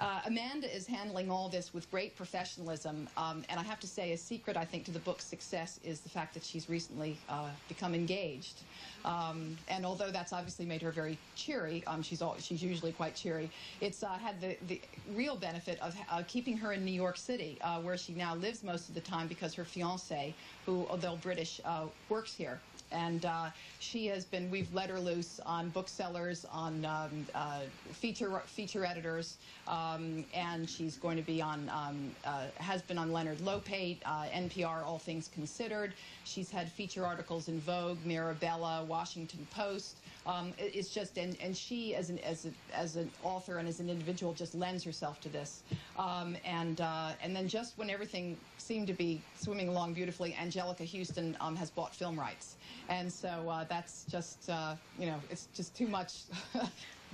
Uh, Amanda is handling all this with great professionalism, um, and I have to say a secret, I think, to the book's success is the fact that she's recently uh, become engaged. Um, and although that's obviously made her very cheery, um, she's, all, she's usually quite cheery, it's uh, had the, the real benefit of uh, keeping her in New York City, uh, where she now lives most of the time because her fiancé, who, although British, uh, works here. And uh, she has been, we've let her loose on booksellers, on um, uh, feature feature editors, um, and she's going to be on, um, uh, has been on Leonard Lopate, uh, N P R, All Things Considered. She's had feature articles in Vogue, Mirabella, Washington Post. Um, it, it's just, and, and she as an, as, a, as an author and as an individual just lends herself to this. Um, and, uh, and then just when everything seemed to be swimming along beautifully, Anjelica Huston um, has bought film rights. And so uh, that's just, uh, you know, it's just too much.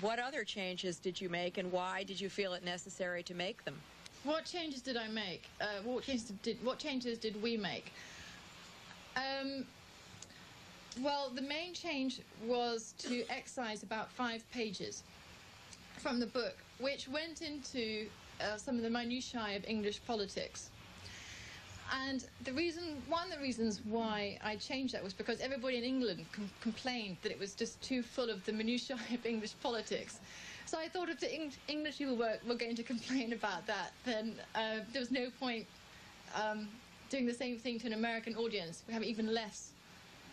What other changes did you make, and why did you feel it necessary to make them? What changes did I make? Uh, what changes did what changes did we make? Um, well, the main change was to excise about five pages from the book, which went into uh, some of the minutiae of English politics. And the reason, one of the reasons why I changed that was because everybody in England com complained that it was just too full of the minutiae of English politics. So I thought if the Eng English people were, were going to complain about that, then uh, there was no point um, doing the same thing to an American audience. We have even less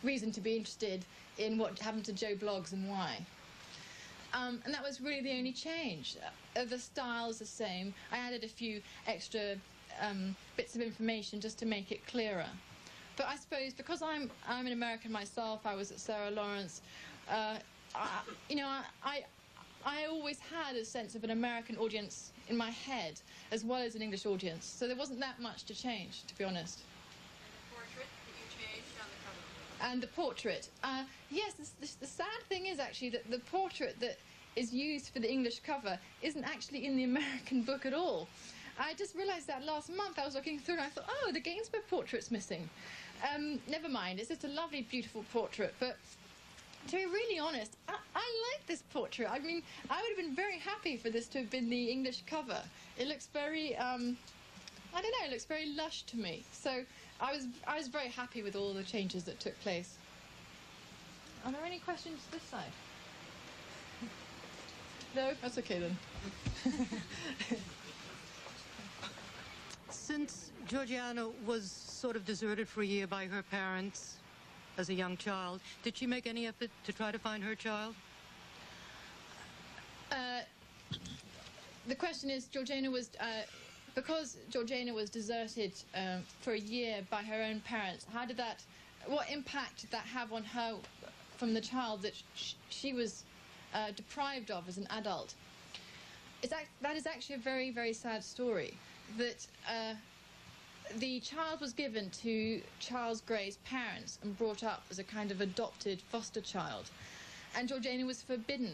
reason to be interested in what happened to Joe Bloggs and why. Um, and that was really the only change. Uh, the style's the same. I added a few extra Um, bits of information just to make it clearer, but I suppose because I'm I'm an American myself, I was at Sarah Lawrence, uh, I, you know, I, I I always had a sense of an American audience in my head as well as an English audience, so there wasn't that much to change, to be honest. And the portrait that you changed on the cover. And the portrait, uh, yes, this, this, the sad thing is actually that the portrait that is used for the English cover isn't actually in the American book at all. I just realised that last month. I was looking through and I thought, oh, the Gainsborough portrait's missing. Um, never mind, it's just a lovely, beautiful portrait. But to be really honest, I, I like this portrait. I mean, I would have been very happy for this to have been the English cover. It looks very, um, I don't know, it looks very lush to me. So I was, I was very happy with all the changes that took place. Are there any questions this side? No? That's okay then. Since Georgiana was sort of deserted for a year by her parents as a young child, did she make any effort to try to find her child? Uh, the question is, Georgiana was, uh, because Georgiana was deserted um, for a year by her own parents, how did that, what impact did that have on her from the child that sh she was uh, deprived of as an adult? It's act that is actually a very, very sad story. That uh, the child was given to Charles Grey's parents and brought up as a kind of adopted foster child. And Georgiana was forbidden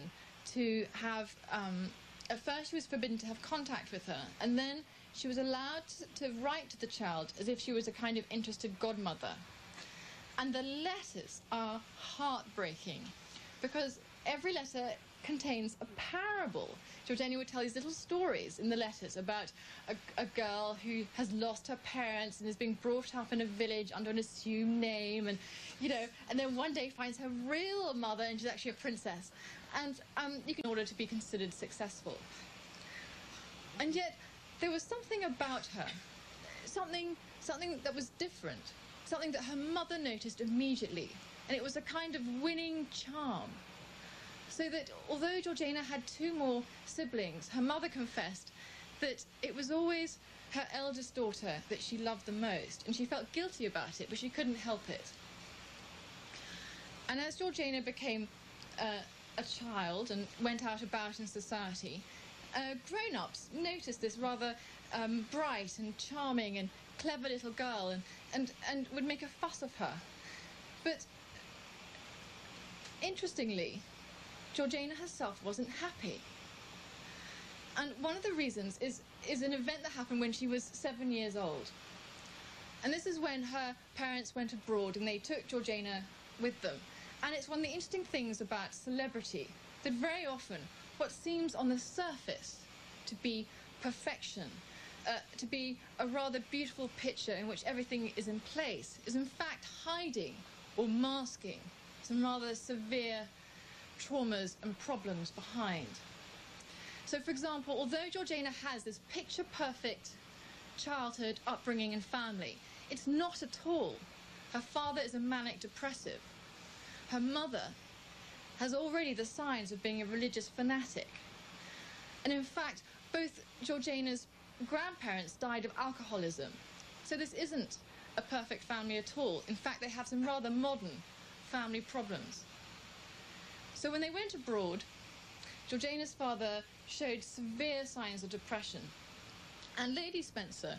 to have, um, at first she was forbidden to have contact with her, and then she was allowed to write to the child as if she was a kind of interested godmother. And the letters are heartbreaking, because every letter contains a parable. Georgiana would tell these little stories in the letters about a, a girl who has lost her parents and is being brought up in a village under an assumed name, and you know, and then one day finds her real mother and she's actually a princess, and um, you can, in order to be considered successful. And yet there was something about her, something, something that was different, something that her mother noticed immediately, and it was a kind of winning charm. So that although Georgiana had two more siblings, her mother confessed that it was always her eldest daughter that she loved the most, and she felt guilty about it, but she couldn't help it. And as Georgiana became uh, a child and went out about in society, uh, grown-ups noticed this rather um, bright and charming and clever little girl, and, and, and would make a fuss of her. But interestingly, Georgiana herself wasn't happy. And one of the reasons is, is an event that happened when she was seven years old. And this is when her parents went abroad and they took Georgiana with them. And it's one of the interesting things about celebrity, that very often what seems on the surface to be perfection, uh, to be a rather beautiful picture in which everything is in place, is in fact hiding or masking some rather severe traumas and problems behind. So, for example, although Georgiana has this picture-perfect childhood, upbringing and family, it's not at all. Her father is a manic depressive. Her mother has already the signs of being a religious fanatic. And in fact, both Georgiana's grandparents died of alcoholism. So this isn't a perfect family at all. In fact, they have some rather modern family problems. So when they went abroad, Georgiana's father showed severe signs of depression. And Lady Spencer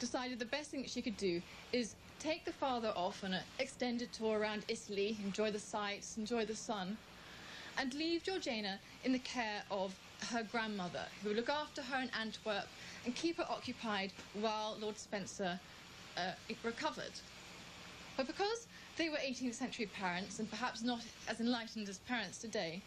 decided the best thing that she could do is take the father off on an extended tour around Italy, enjoy the sights, enjoy the sun, and leave Georgiana in the care of her grandmother, who would look after her in Antwerp and keep her occupied while Lord Spencer uh, recovered. But because they were eighteenth century parents, and perhaps not as enlightened as parents today,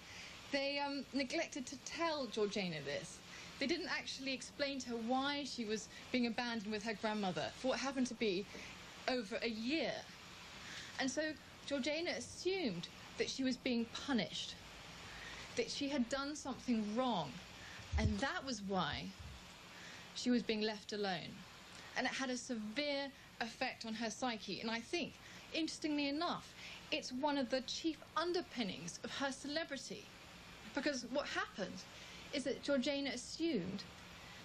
they um, neglected to tell Georgiana this. They didn't actually explain to her why she was being abandoned with her grandmother for what happened to be over a year. And so Georgiana assumed that she was being punished, that she had done something wrong, and that was why she was being left alone. And it had a severe effect on her psyche, and I think, interestingly enough, it's one of the chief underpinnings of her celebrity, because what happened is that Georgiana assumed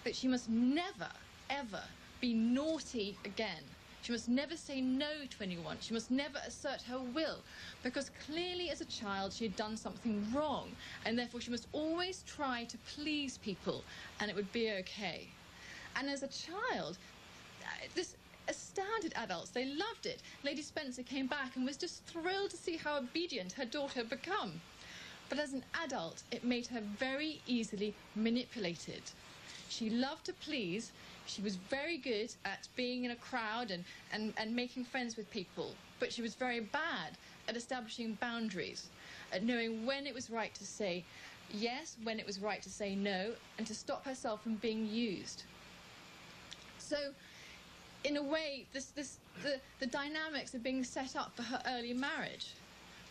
that she must never, ever be naughty again. She must never say no to anyone. She must never assert her will, because clearly as a child she had done something wrong, and therefore she must always try to please people and it would be okay. And as a child, this astounded adults. They loved it. Lady Spencer came back and was just thrilled to see how obedient her daughter had become. But as an adult, it made her very easily manipulated. She loved to please. She was very good at being in a crowd and, and, and making friends with people. But she was very bad at establishing boundaries, at knowing when it was right to say yes, when it was right to say no, and to stop herself from being used. So, in a way, this, this, the, the dynamics are being set up for her early marriage.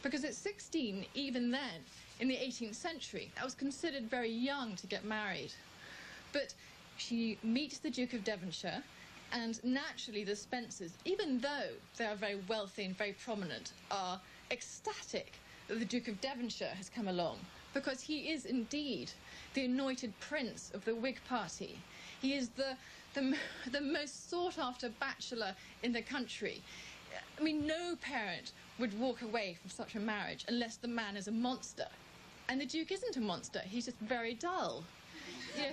Because at sixteen, even then, in the eighteenth century, that was considered very young to get married. But she meets the Duke of Devonshire, and naturally the Spencers, even though they are very wealthy and very prominent, are ecstatic that the Duke of Devonshire has come along, because he is indeed the anointed prince of the Whig Party. He is the, the, the most sought-after bachelor in the country. I mean, no parent would walk away from such a marriage unless the man is a monster. And the Duke isn't a monster, he's just very dull. Yeah.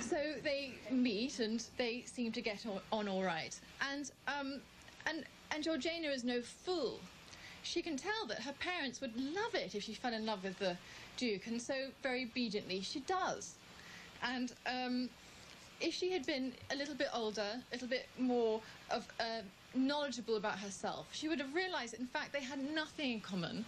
So they meet and they seem to get on, on all right. And, um, and, and Georgiana is no fool. She can tell that her parents would love it if she fell in love with the Duke, and so very obediently she does. And um, if she had been a little bit older, a little bit more of, uh, knowledgeable about herself, she would have realised that, in fact, they had nothing in common.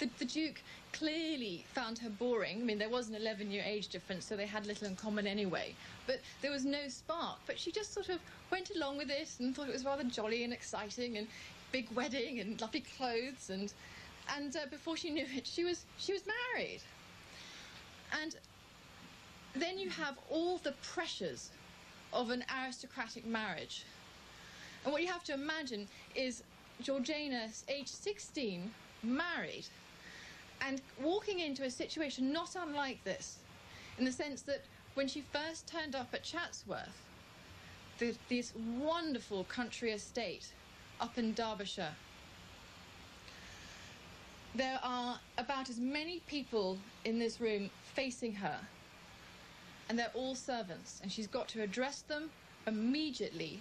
The, the Duke clearly found her boring. I mean, there was an eleven-year age difference, so they had little in common anyway. But there was no spark. But she just sort of went along with it and thought it was rather jolly and exciting, and big wedding and lovely clothes, and and uh, before she knew it, she was she was married. And then you have all the pressures of an aristocratic marriage. And what you have to imagine is Georgiana, age sixteen, married, and walking into a situation not unlike this, in the sense that when she first turned up at Chatsworth, the, this wonderful country estate up in Derbyshire, there are about as many people in this room facing her, and they're all servants, and she's got to address them immediately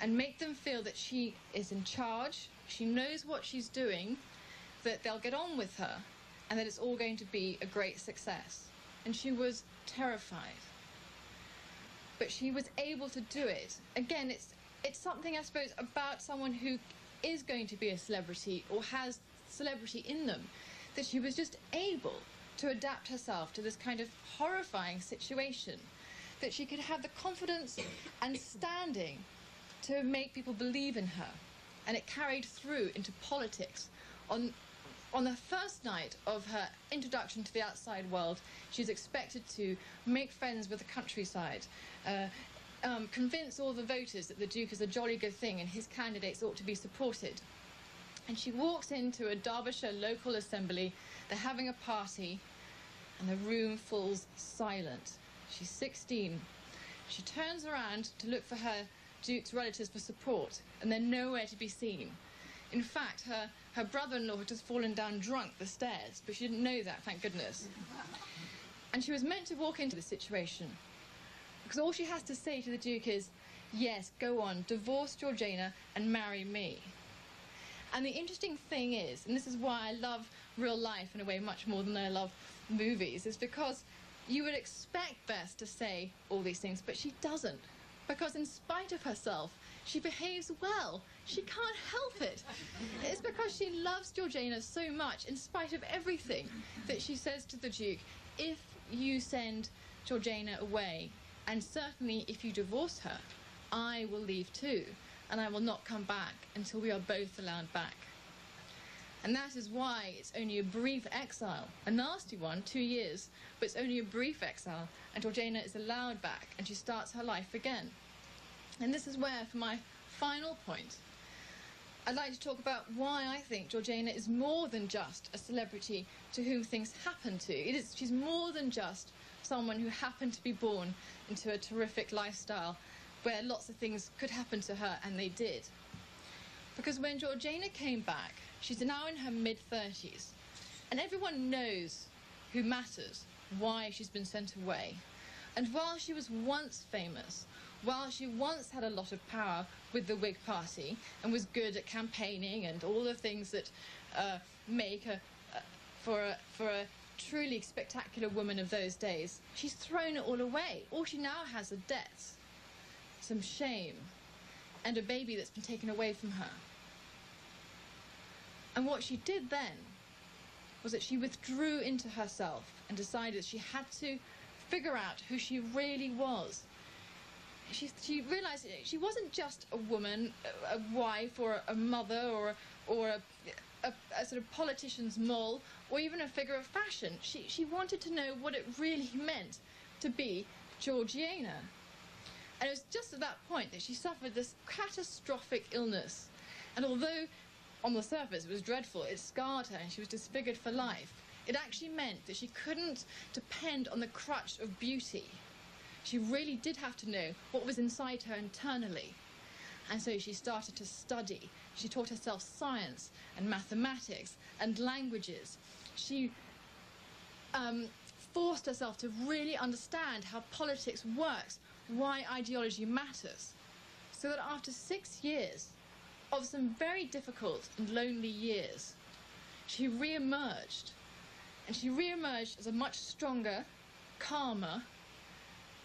and make them feel that she is in charge, she knows what she's doing, that they'll get on with her, and that it's all going to be a great success. And she was terrified. But she was able to do it. Again, it's, it's something, I suppose, about someone who is going to be a celebrity or has celebrity in them, that she was just able to adapt herself to this kind of horrifying situation, that she could have the confidence and standing to make people believe in her. And it carried through into politics. On, on the first night of her introduction to the outside world, she's expected to make friends with the countryside, uh, um, convince all the voters that the Duke is a jolly good thing and his candidates ought to be supported. And she walks into a Derbyshire local assembly, they're having a party, and the room falls silent. She's sixteen. She turns around to look for her Duke's relatives for support, and they're nowhere to be seen. In fact, her, her brother-in-law had just fallen down drunk the stairs, but she didn't know that, thank goodness. And she was meant to walk into the situation, because all she has to say to the Duke is, yes, go on, divorce Georgiana and marry me. And the interesting thing is, and this is why I love real life in a way much more than I love movies, is because you would expect Bess to say all these things, but she doesn't. Because in spite of herself, she behaves well. She can't help it. It's because she loves Georgiana so much, in spite of everything, that she says to the Duke, if you send Georgiana away, and certainly if you divorce her, I will leave too, and I will not come back until we are both allowed back. And that is why it's only a brief exile, a nasty one, two years, but it's only a brief exile, and Georgiana is allowed back, and she starts her life again. And this is where, for my final point, I'd like to talk about why I think Georgiana is more than just a celebrity to whom things happen to. It is, she's more than just someone who happened to be born into a terrific lifestyle where lots of things could happen to her, and they did. Because when Georgiana came back, she's now in her mid thirties, and everyone knows who matters, why she's been sent away. And while she was once famous, while she once had a lot of power with the Whig Party and was good at campaigning and all the things that uh, make a, uh, for, a, for a truly spectacular woman of those days, she's thrown it all away. All she now has are debts, some shame, and a baby that's been taken away from her. And what she did then was that she withdrew into herself and decided she had to figure out who she really was. She, she realized she wasn't just a woman, a, a wife or a mother or, or a, a, a sort of politician's moll or even a figure of fashion. She, she wanted to know what it really meant to be Georgiana. And it was just at that point that she suffered this catastrophic illness. And although on the surface it was dreadful, it scarred her and she was disfigured for life, it actually meant that she couldn't depend on the crutch of beauty. She really did have to know what was inside her internally. And so she started to study. She taught herself science and mathematics and languages. She um, forced herself to really understand how politics works, why ideology matters, so that after six years of some very difficult and lonely years, she re-emerged, and she re-emerged as a much stronger, calmer,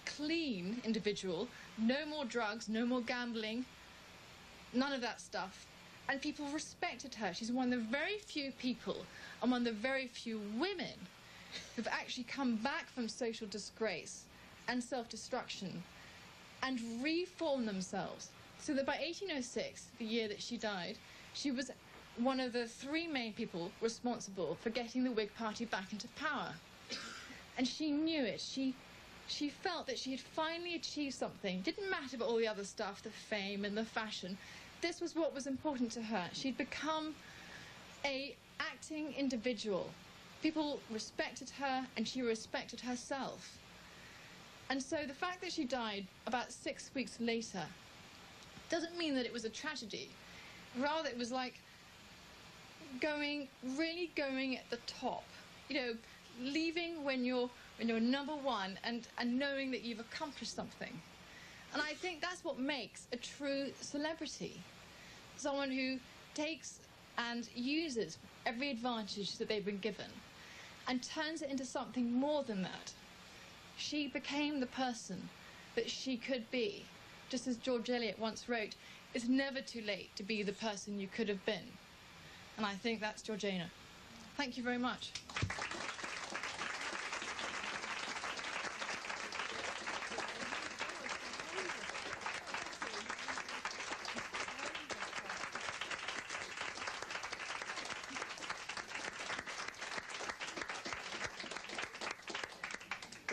clean individual, no more drugs, no more gambling, none of that stuff, and people respected her. She's one of the very few people among the very few women who've actually come back from social disgrace and self-destruction and reform themselves, so that by eighteen oh six, the year that she died, she was one of the three main people responsible for getting the Whig Party back into power. And she knew it. She, she felt that she had finally achieved something. Didn't matter about all the other stuff, the fame and the fashion. This was what was important to her. She'd become an acting individual. People respected her, and she respected herself. And so the fact that she died about six weeks later doesn't mean that it was a tragedy. Rather, it was like going, really going at the top. You know, leaving when you're, when you're number one and, and knowing that you've accomplished something. And I think that's what makes a true celebrity. Someone who takes and uses every advantage that they've been given and turns it into something more than that. She became the person that she could be. Just as George Eliot once wrote, it's never too late to be the person you could have been. And I think that's Georgiana. Thank you very much.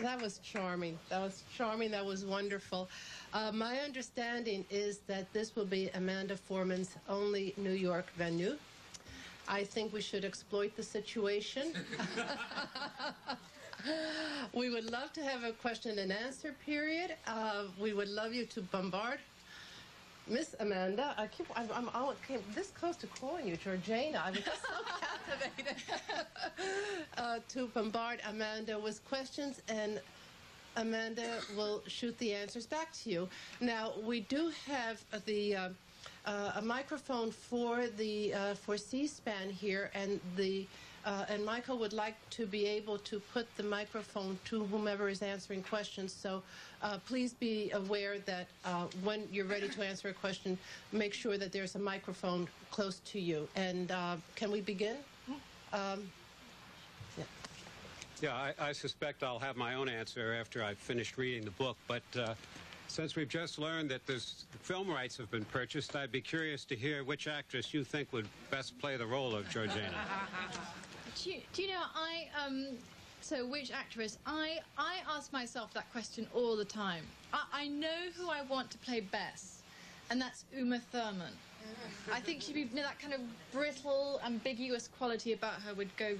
That was charming. That was charming. That was wonderful. Uh, my understanding is that this will be Amanda Foreman's only New York venue. I think we should exploit the situation. We would love to have a question and answer period. Uh, we would love you to bombard Miss Amanda. I keep, I'm, I'm all, came this close to calling you Georgiana. I was just so captivated. uh, to bombard Amanda with questions, and Amanda will shoot the answers back to you. Now, we do have the uh, uh, a microphone for the uh, for C-SPAN here, and the uh, and Michael would like to be able to put the microphone to whomever is answering questions. So uh, please be aware that uh, when you're ready to answer a question, make sure that there's a microphone close to you. And uh, can we begin? Um, yeah. Yeah, I, I suspect I'll have my own answer after I've finished reading the book, but uh, since we've just learned that this, the film rights have been purchased, I'd be curious to hear which actress you think would best play the role of Georgiana. do, you, do you know, I, um, so which actress? I, I ask myself that question all the time. I, I know who I want to play best, and that's Uma Thurman. I think she'd be, you know, that kind of brittle, ambiguous quality about her would go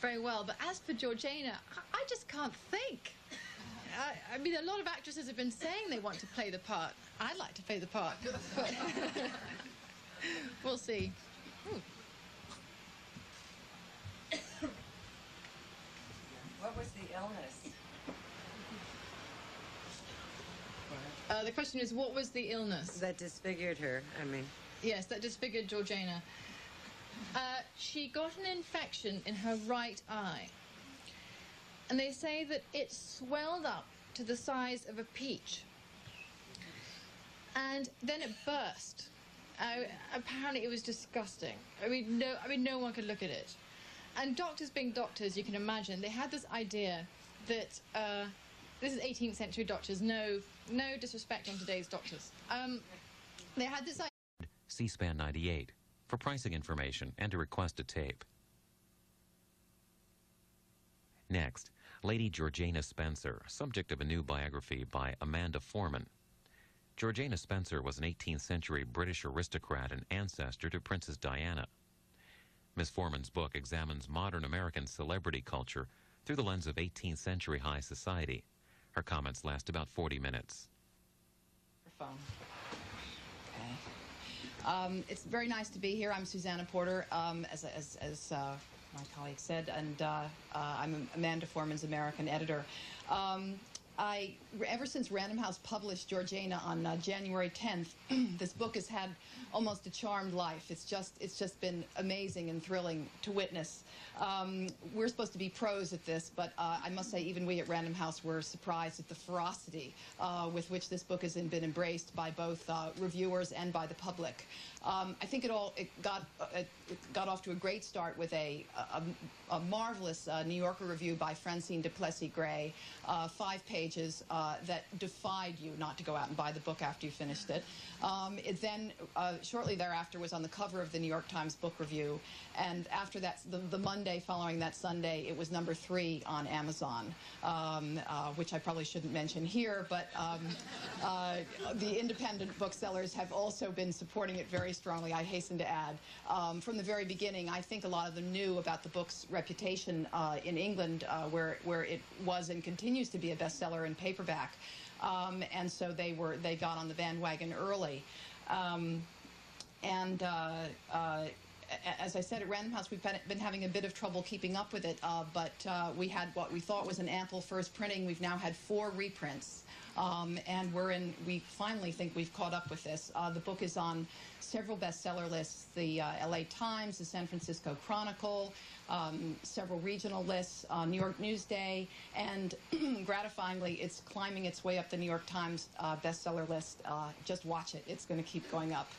very well. But as for Georgiana, I, I just can't think. I, I mean, a lot of actresses have been saying they want to play the part. I'd like to play the part. But we'll see. Hmm. What was the illness? Uh, the question is, what was the illness? That disfigured her, I mean. Yes, that disfigured Georgiana. Uh, she got an infection in her right eye, and they say that it swelled up to the size of a peach, and then it burst. Uh, apparently, it was disgusting. I mean, no, I mean, no one could look at it. And doctors, being doctors, you can imagine, they had this idea that uh, this is eighteenth century doctors. No, no disrespect on today's doctors. Um, they had this idea. C-SPAN ninety-eight. For pricing information and to request a tape. Next, Lady Georgiana Spencer, subject of a new biography by Amanda Foreman. Georgiana Spencer was an eighteenth century British aristocrat and ancestor to Princess Diana. Miss Foreman's book examines modern American celebrity culture through the lens of eighteenth century high society. Her comments last about forty minutes. Phone. Um, it's very nice to be here. I'm Susanna Porter, um, as, as, as uh, my colleague said, and uh, uh, I'm Amanda Foreman's American editor. Um, I, ever since Random House published Georgiana on uh, January tenth, this book has had almost a charmed life. It's just, it's just been amazing and thrilling to witness. Um, we're supposed to be pros at this, but uh, I must say even we at Random House were surprised at the ferocity uh, with which this book has been embraced by both uh, reviewers and by the public. Um, I think it all it got uh, it got off to a great start with a a, a marvelous uh, New Yorker review by Francine du Plessix Gray, uh, five pages uh, that defied you not to go out and buy the book after you finished it. Um, it then uh, shortly thereafter was on the cover of the New York Times book review, and after that, the, the Monday following that Sunday, it was number three on Amazon, um, uh, which I probably shouldn't mention here. But um, uh, the independent booksellers have also been supporting it very strongly, I hasten to add. Um, from the very beginning, I think a lot of them knew about the book's reputation uh, in England, uh, where, where it was and continues to be a bestseller in paperback. Um, and so they were they got on the bandwagon early. Um, and uh, uh, as I said, at Random House, we've been having a bit of trouble keeping up with it, uh, but uh, we had what we thought was an ample first printing. We've now had four reprints. Um, and we're in, we finally think we've caught up with this. Uh, the book is on several bestseller lists, the uh, L A Times, the San Francisco Chronicle, um, several regional lists, uh, New York Newsday, and gratifyingly, it's climbing its way up the New York Times uh, bestseller list. Uh, just watch it. It's going to keep going up.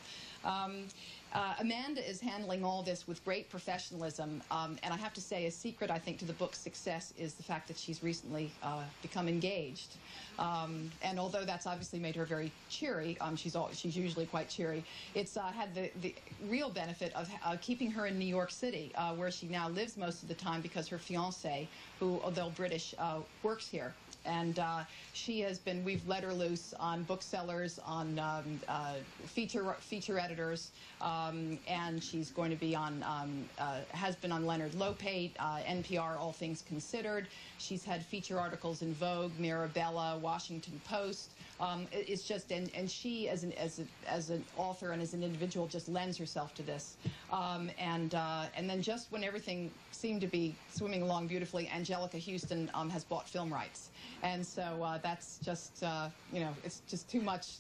Um, Uh, Amanda is handling all this with great professionalism, um, and I have to say a secret, I think, to the book's success is the fact that she's recently uh, become engaged. Um, and although that's obviously made her very cheery, um, she's, all, she's usually quite cheery, it's uh, had the, the real benefit of uh, keeping her in New York City, uh, where she now lives most of the time because her fiancé, who, although British, uh, works here. and uh, she has been, we've let her loose on booksellers, on um, uh, feature feature editors, um, and she's going to be on, um, uh, has been on Leonard Lopate, uh, N P R, All Things Considered. She's had feature articles in Vogue, Mirabella, Washington Post. Um, it, it's just, and, and she as an as a, as an author and as an individual just lends herself to this. Um, and uh, and then just when everything seemed to be swimming along beautifully, Anjelica Huston um, has bought film rights, and so uh, that's just uh, you know it's just too much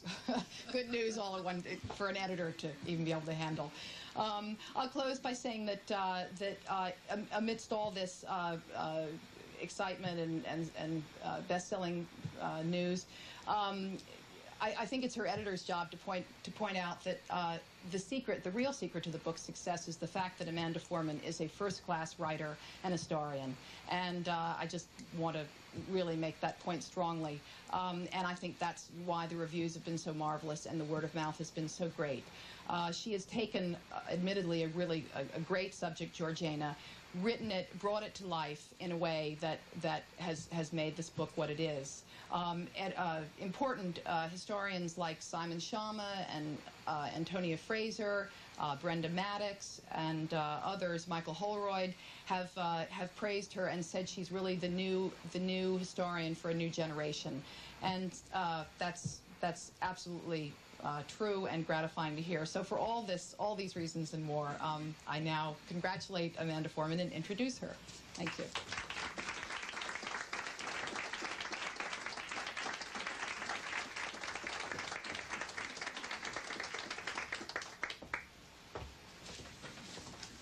good news all at one for an editor to even be able to handle. Um, I'll close by saying that uh, that uh, amidst all this uh, uh, excitement and and, and uh, best-selling uh, news. Um, I, I think it's her editor's job to point to point out that uh, the secret, the real secret to the book's success is the fact that Amanda Foreman is a first-class writer and historian. And uh, I just want to really make that point strongly. Um, and I think that's why the reviews have been so marvelous and the word of mouth has been so great. Uh, she has taken, uh, admittedly, a really a, a great subject, Georgiana, written it, brought it to life in a way that that has has made this book what it is. Um, and, uh, important uh, historians like Simon Schama and uh, Antonia Fraser, uh, Brenda Maddox, and uh, others, Michael Holroyd, have uh, have praised her and said she's really the new the new historian for a new generation, and uh, that's that's absolutely Uh, true and gratifying to hear. So for all this, all these reasons and more, um, I now congratulate Amanda Foreman and introduce her. Thank you.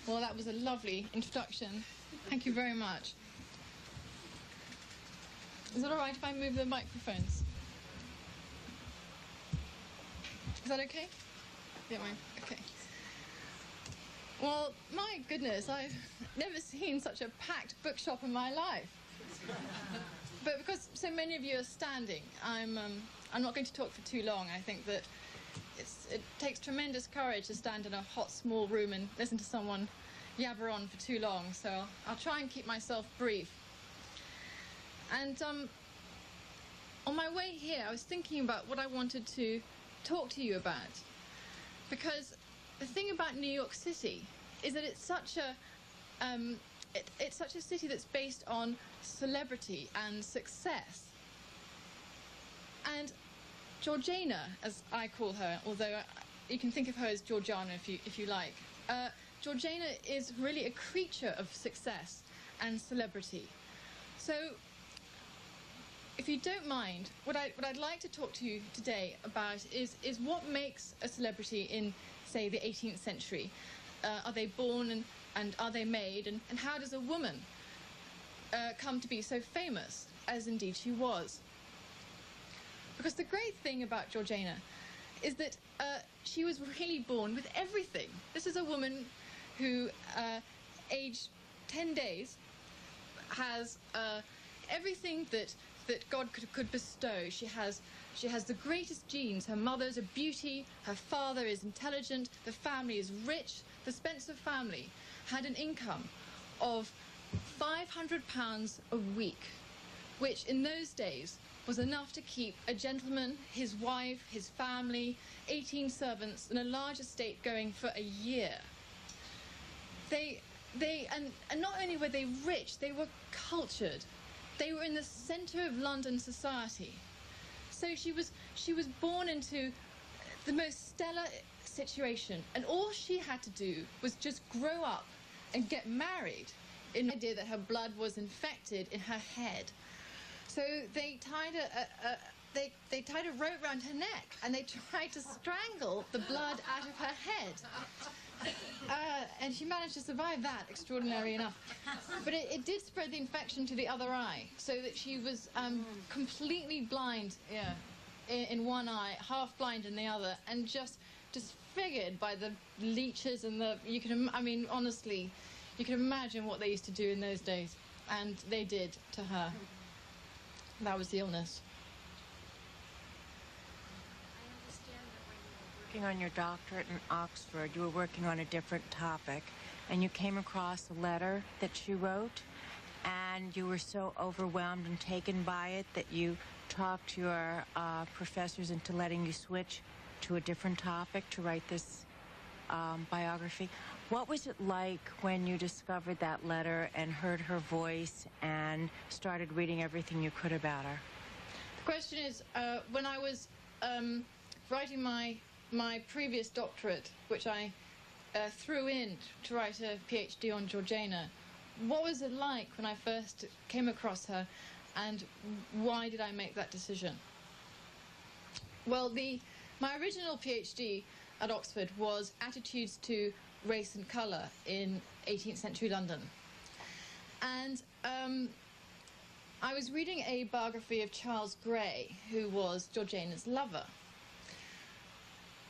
Well, that was a lovely introduction. Thank you very much. Is it all right if I move the microphones? Is that okay? Don't mind. Okay. Well, my goodness, I've never seen such a packed bookshop in my life. But because so many of you are standing, I'm um, I'm not going to talk for too long. I think that it's, it takes tremendous courage to stand in a hot, small room and listen to someone yabber on for too long. So I'll, I'll try and keep myself brief. And um, on my way here, I was thinking about what I wanted to talk to you about, because the thing about New York City is that it's such a um, it, it's such a city that's based on celebrity and success. And Georgiana, as I call her, although you can think of her as Georgiana if you if you like, uh, Georgiana is really a creature of success and celebrity. So, if you don't mind, what, I, what I'd like to talk to you today about is, is what makes a celebrity in, say, the eighteenth century? Uh, are they born and, and are they made? And, and how does a woman uh, come to be so famous, as indeed she was? Because the great thing about Georgiana is that uh, she was really born with everything. This is a woman who, uh, aged ten days, has uh, everything that... that God could, could bestow. She has, she has the greatest genes. Her mother's a beauty, her father is intelligent, the family is rich. The Spencer family had an income of five hundred pounds a week, which in those days was enough to keep a gentleman, his wife, his family, eighteen servants, and a large estate going for a year. They, they, and, and not only were they rich, they were cultured. They were in the centre of London society. So she was, she was born into the most stellar situation, and all she had to do was just grow up and get married, in the idea that her blood was infected in her head. So they tied a, a, a, they, they tied a rope round her neck, and they tried to strangle the blood out of her head. Uh, and she managed to survive that, extraordinary enough. But it, it did spread the infection to the other eye, so that she was um, completely blind, yeah, in, in one eye, half blind in the other, and just disfigured by the leeches and the... You can, I mean, honestly, you can imagine what they used to do in those days, and they did to her. That was the illness. On your doctorate in Oxford, you were working on a different topic, and you came across a letter that she wrote, and And you were so overwhelmed and taken by it that you talked your uh, professors into letting you switch to a different topic to write this um, biography. What was it like when you discovered that letter and heard her voice and started reading everything you could about her? The question is, uh, when I was um, writing my, my previous doctorate, which I uh, threw in to write a PhD on Georgiana, what was it like when I first came across her, and why did I make that decision? Well, the, my original PhD at Oxford was Attitudes to Race and Colour in eighteenth century London. And um, I was reading a biography of Charles Grey, who was Georgiana's lover.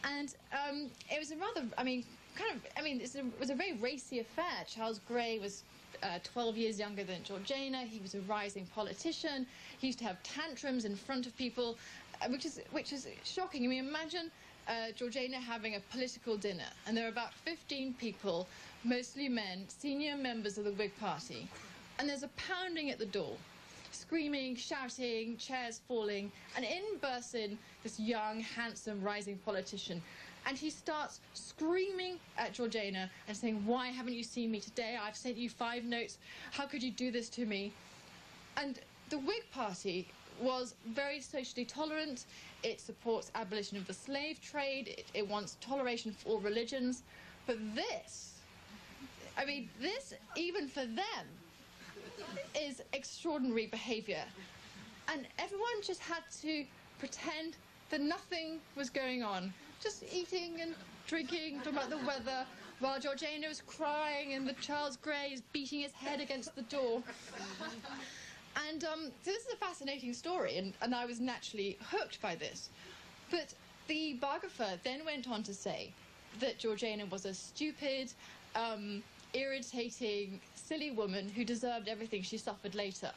And um, it was a rather, I mean, kind of, I mean, it's a, it was a very racy affair. Charles Grey was Uh, twelve years younger than Georgiana. He was a rising politician. He used to have tantrums in front of people, uh, which is which is shocking. I mean, imagine uh, Georgiana having a political dinner, and there are about fifteen people, mostly men, senior members of the Whig Party, and there's a pounding at the door, screaming, shouting, chairs falling, and in bursts in this young, handsome, rising politician. And he starts screaming at Georgiana and saying, "Why haven't you seen me today? I've sent you five notes. How could you do this to me?" And the Whig Party was very socially tolerant. It supports abolition of the slave trade. It, it wants toleration for all religions. But this, I mean, this, even for them, is extraordinary behavior. And everyone just had to pretend that nothing was going on, just eating and drinking, talking about the weather, while Georgiana is crying and the Charles Grey is beating his head against the door. And um, so this is a fascinating story, and, and I was naturally hooked by this. But the biographer then went on to say that Georgiana was a stupid, um, irritating, silly woman who deserved everything she suffered later.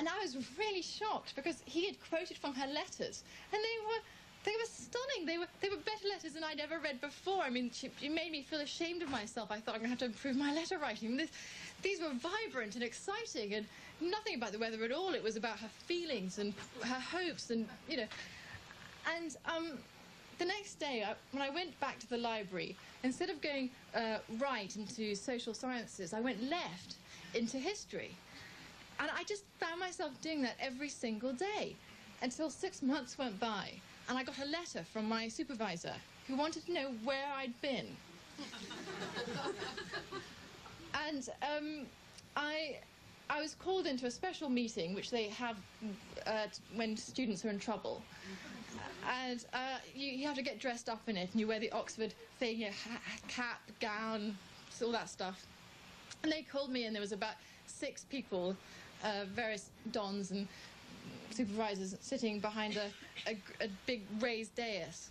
And I was really shocked, because he had quoted from her letters, and they were They were stunning. They were, they were better letters than I'd ever read before. I mean, she, she made me feel ashamed of myself. I thought, I'm going to have to improve my letter writing. This, these were vibrant and exciting, and nothing about the weather at all. It was about her feelings and her hopes, and, you know. And um, the next day, I, when I went back to the library, instead of going uh, right into social sciences, I went left into history. And I just found myself doing that every single day, until six months went by. And I got a letter from my supervisor, who wanted to know where I'd been. And um, I, I was called into a special meeting, which they have uh, when students are in trouble. And uh, you, you have to get dressed up in it, and you wear the Oxford thing, your ha cap, gown, all that stuff. And they called me, and there was about six people, uh, various dons and supervisors, sitting behind a, a, a big raised dais.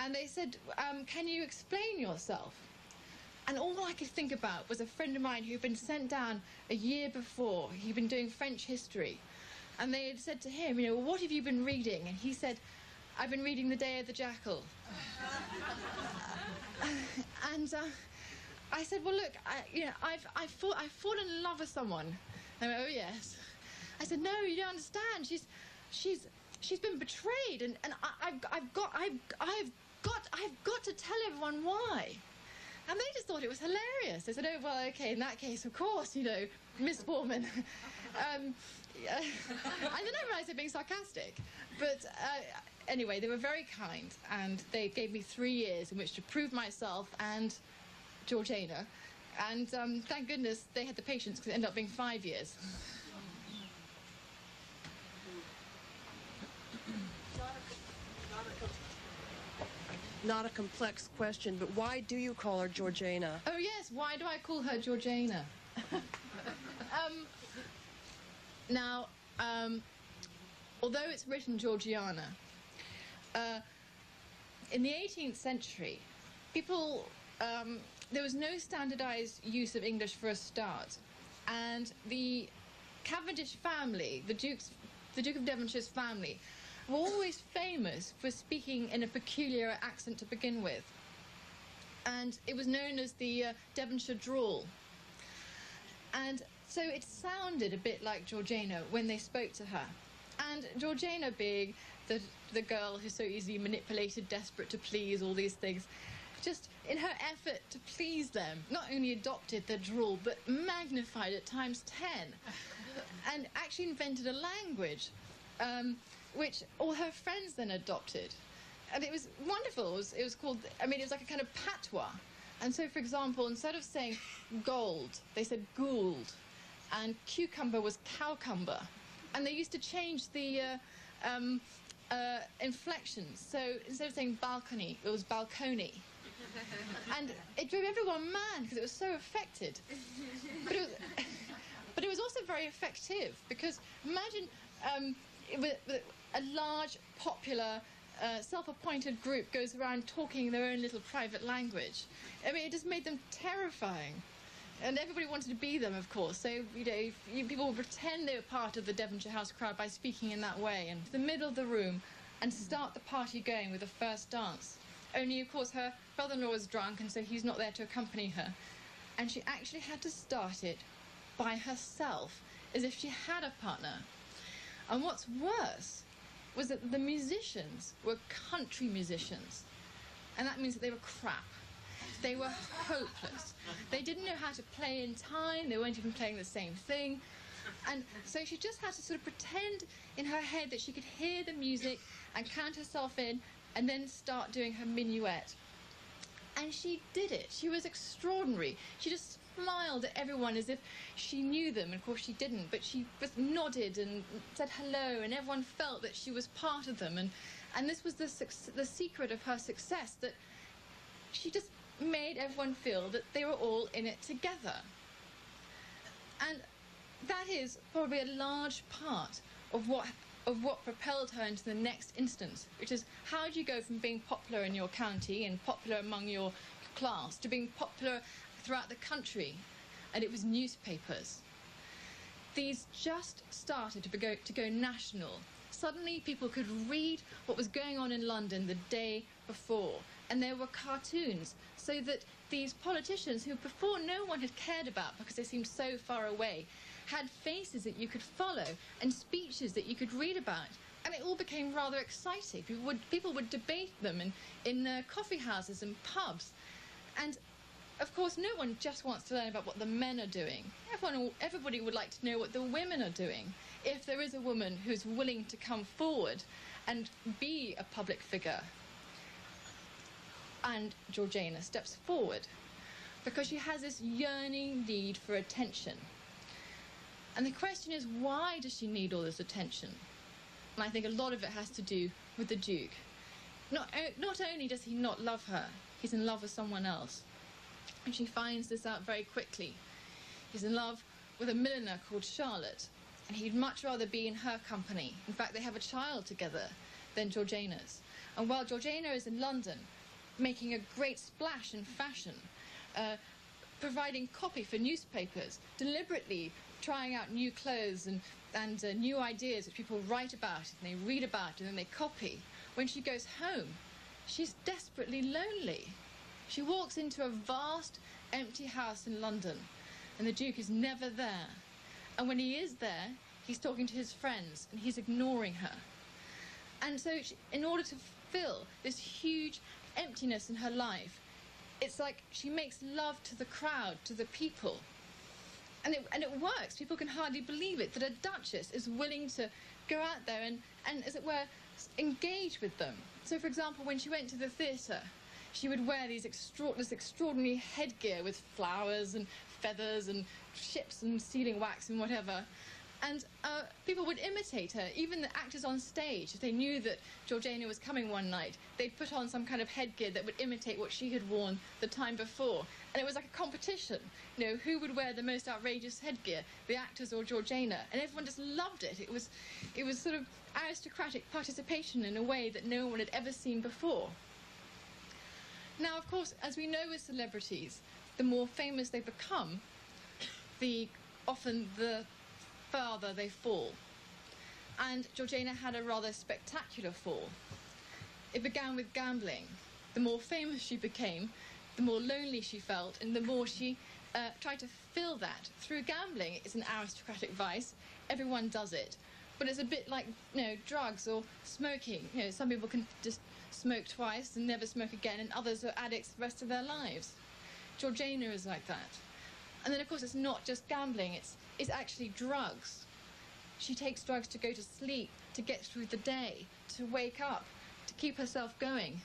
And they said, um, "Can you explain yourself?" And all I could think about was a friend of mine who'd been sent down a year before. He'd been doing French history. And they had said to him, you know, "What have you been reading?" And he said, "I've been reading The Day of the Jackal." And uh, I said, "Well, look, I, you know, I've, I've, fall, I've fallen in love with someone." And they went, "Oh, yes." I said, "No, you don't understand. She's, she's, she's been betrayed, and and I, I've, I've got, I've, I've got, I've got to tell everyone why." And they just thought it was hilarious. They said, "Oh, well, okay. In that case, of course, you know, Miss Foreman." um, uh, and then I realised they're being sarcastic. But uh, anyway, they were very kind, and they gave me three years in which to prove myself and Georgiana. And um, thank goodness they had the patience, because it ended up being five years. Not a complex question, but why do you call her Georgiana? Oh, yes, why do I call her Georgiana? um, now, um, although it's written Georgiana, uh, in the eighteenth century, people, um, there was no standardized use of English for a start. And the Cavendish family, the, Duke's, the Duke of Devonshire's family, were always famous for speaking in a peculiar accent to begin with. And it was known as the uh, Devonshire drawl. And So it sounded a bit like Georgiana when they spoke to her. And Georgiana being the, the girl who's so easily manipulated, desperate to please, all these things, just in her effort to please them, not only adopted their drawl, but magnified it times ten, and actually invented a language, um, which all her friends then adopted. And it was wonderful. It was, it was called, I mean, it was like a kind of patois. And so, for example, instead of saying gold, they said gould, and cucumber was cowcumber. And they used to change the uh, um, uh, inflections. So instead of saying balcony, it was balcony. And it drove everyone mad because it was so affected. But it was, but it was also very effective, because imagine um, it was a large, popular, Uh, self-appointed group goes around talking their own little private language. I mean, it just made them terrifying. And everybody wanted to be them, of course. So, you know, if you, people would pretend they were part of the Devonshire House crowd by speaking in that way, and to the middle of the room, and start the party going with the first dance. Only, of course, her brother-in-law was drunk, and so he's not there to accompany her. And she actually had to start it by herself, as if she had a partner. And what's worse was that the musicians were country musicians, and that means that they were crap. They were hopeless. They didn't know how to play in time. They weren't even playing the same thing. And so she just had to sort of pretend in her head that she could hear the music and count herself in and then start doing her minuet. And she did it. She was extraordinary. She just smiled at everyone as if she knew them. Of course she didn't, but she just nodded and said hello, and everyone felt that she was part of them. And, and this was the, the secret of her success, that she just made everyone feel that they were all in it together. And that is probably a large part of what, of what propelled her into the next instance, which is, how do you go from being popular in your county and popular among your class to being popular throughout the country? And it was newspapers. These just started to go, to go national. Suddenly people could read what was going on in London the day before, and there were cartoons, so that these politicians, who before no one had cared about because they seemed so far away, had faces that you could follow and speeches that you could read about. And it all became rather exciting. People would, people would debate them in, in uh, coffee houses and pubs. And, of course, no one just wants to learn about what the men are doing. Everyone, everybody would like to know what the women are doing, if there is a woman who's willing to come forward and be a public figure. And Georgiana steps forward because she has this yearning need for attention. And the question is, why does she need all this attention? And I think a lot of it has to do with the Duke. Not, not only does he not love her, he's in love with someone else. And she finds this out very quickly. He's in love with a milliner called Charlotte, and he'd much rather be in her company. In fact, they have a child together than Georgiana's. And while Georgiana is in London, making a great splash in fashion, uh, providing copy for newspapers, deliberately trying out new clothes and, and uh, new ideas which people write about and they read about and then they copy. When she goes home, she's desperately lonely. She walks into a vast, empty house in London, and the Duke is never there. And when he is there, he's talking to his friends, and he's ignoring her. And so she, in order to fill this huge emptiness in her life, it's like she makes love to the crowd, to the people. And it, and it works. People can hardly believe it, that a duchess is willing to go out there and, and, as it were, engage with them. So, for example, when she went to the theatre, she would wear these extra this extraordinary headgear with flowers and feathers and ships and sealing wax and whatever. And uh, people would imitate her, even the actors on stage. If they knew that Georgiana was coming one night, they'd put on some kind of headgear that would imitate what she had worn the time before. And it was like a competition, you know, who would wear the most outrageous headgear, the actors or Georgiana? And everyone just loved it. It was, it was sort of aristocratic participation in a way that no one had ever seen before. Now, of course, as we know with celebrities, the more famous they become, the often the farther they fall. And Georgiana had a rather spectacular fall. It began with gambling. The more famous she became, the more lonely she felt, and the more she uh, try to fill that through gambling. It's an aristocratic vice. Everyone does it. But it's a bit like, you know, drugs or smoking. You know, some people can just smoke twice and never smoke again, and others are addicts the rest of their lives. Georgiana is like that. And then, of course, it's not just gambling. It's, it's actually drugs. She takes drugs to go to sleep, to get through the day, to wake up, to keep herself going.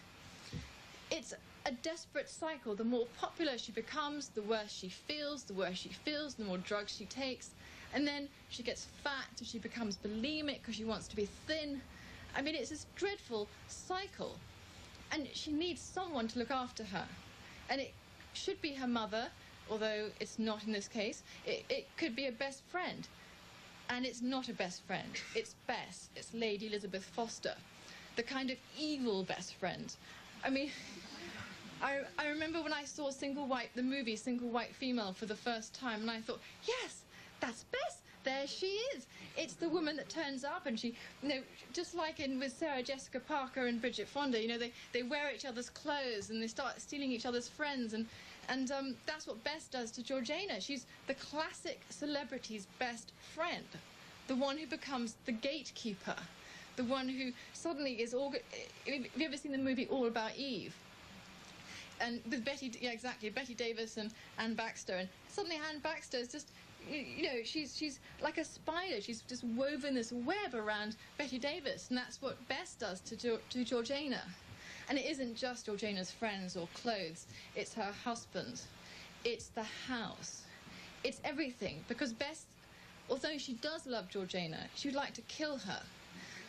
It's a desperate cycle. The more popular she becomes, the worse she feels, the worse she feels, the more drugs she takes. And then she gets fat, and she becomes bulimic because she wants to be thin. I mean, it's this dreadful cycle. And she needs someone to look after her. And it should be her mother, although it's not in this case. It, it could be a best friend. And it's not a best friend. It's Bess. It's Lady Elizabeth Foster. The kind of evil best friend. I mean, I, I remember when I saw Single White, the movie Single White Female, for the first time, and I thought, yes, that's Bess. There she is. It's the woman that turns up, and she, you know, just like in with Sarah Jessica Parker and Bridget Fonda, you know, they, they wear each other's clothes, and they start stealing each other's friends, and, and um, that's what Bess does to Georgiana. She's the classic celebrity's best friend, the one who becomes the gatekeeper, the one who suddenly is all... Have you ever seen the movie All About Eve? And with Betty, yeah, exactly, Bette Davis and Anne Baxter, and suddenly Anne Baxter is just... You know, she's, she's like a spider. She's just woven this web around Bette Davis, and that's what Bess does to, to, to Georgiana. And it isn't just Georgiana's friends or clothes. It's her husband. It's the house. It's everything. Because Bess, although she does love Georgiana, she would like to kill her.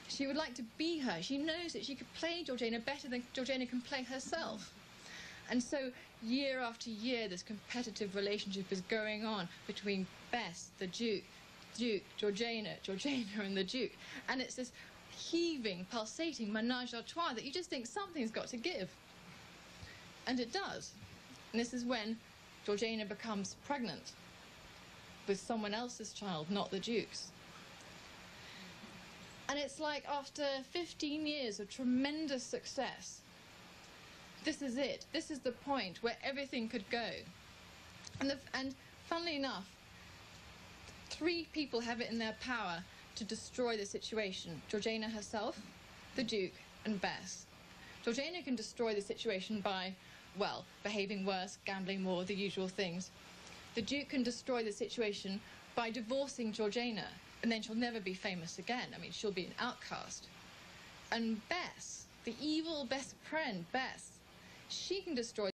She would like to be her. She knows that she could play Georgiana better than Georgiana can play herself. And so, year after year, this competitive relationship is going on between Bess, the Duke, Duke, Georgiana, Georgiana, and the Duke. And it's this heaving, pulsating ménage à trois that you just think something's got to give. And it does. And this is when Georgiana becomes pregnant with someone else's child, not the Duke's. And it's like, after fifteen years of tremendous success, this is it. This is the point where everything could go. And, the, and funnily enough, three people have it in their power to destroy the situation. Georgiana herself, the Duke, and Bess. Georgiana can destroy the situation by, well, behaving worse, gambling more, the usual things. The Duke can destroy the situation by divorcing Georgiana, and then she'll never be famous again. I mean, she'll be an outcast. And Bess, the evil best friend, Bess, she can destroy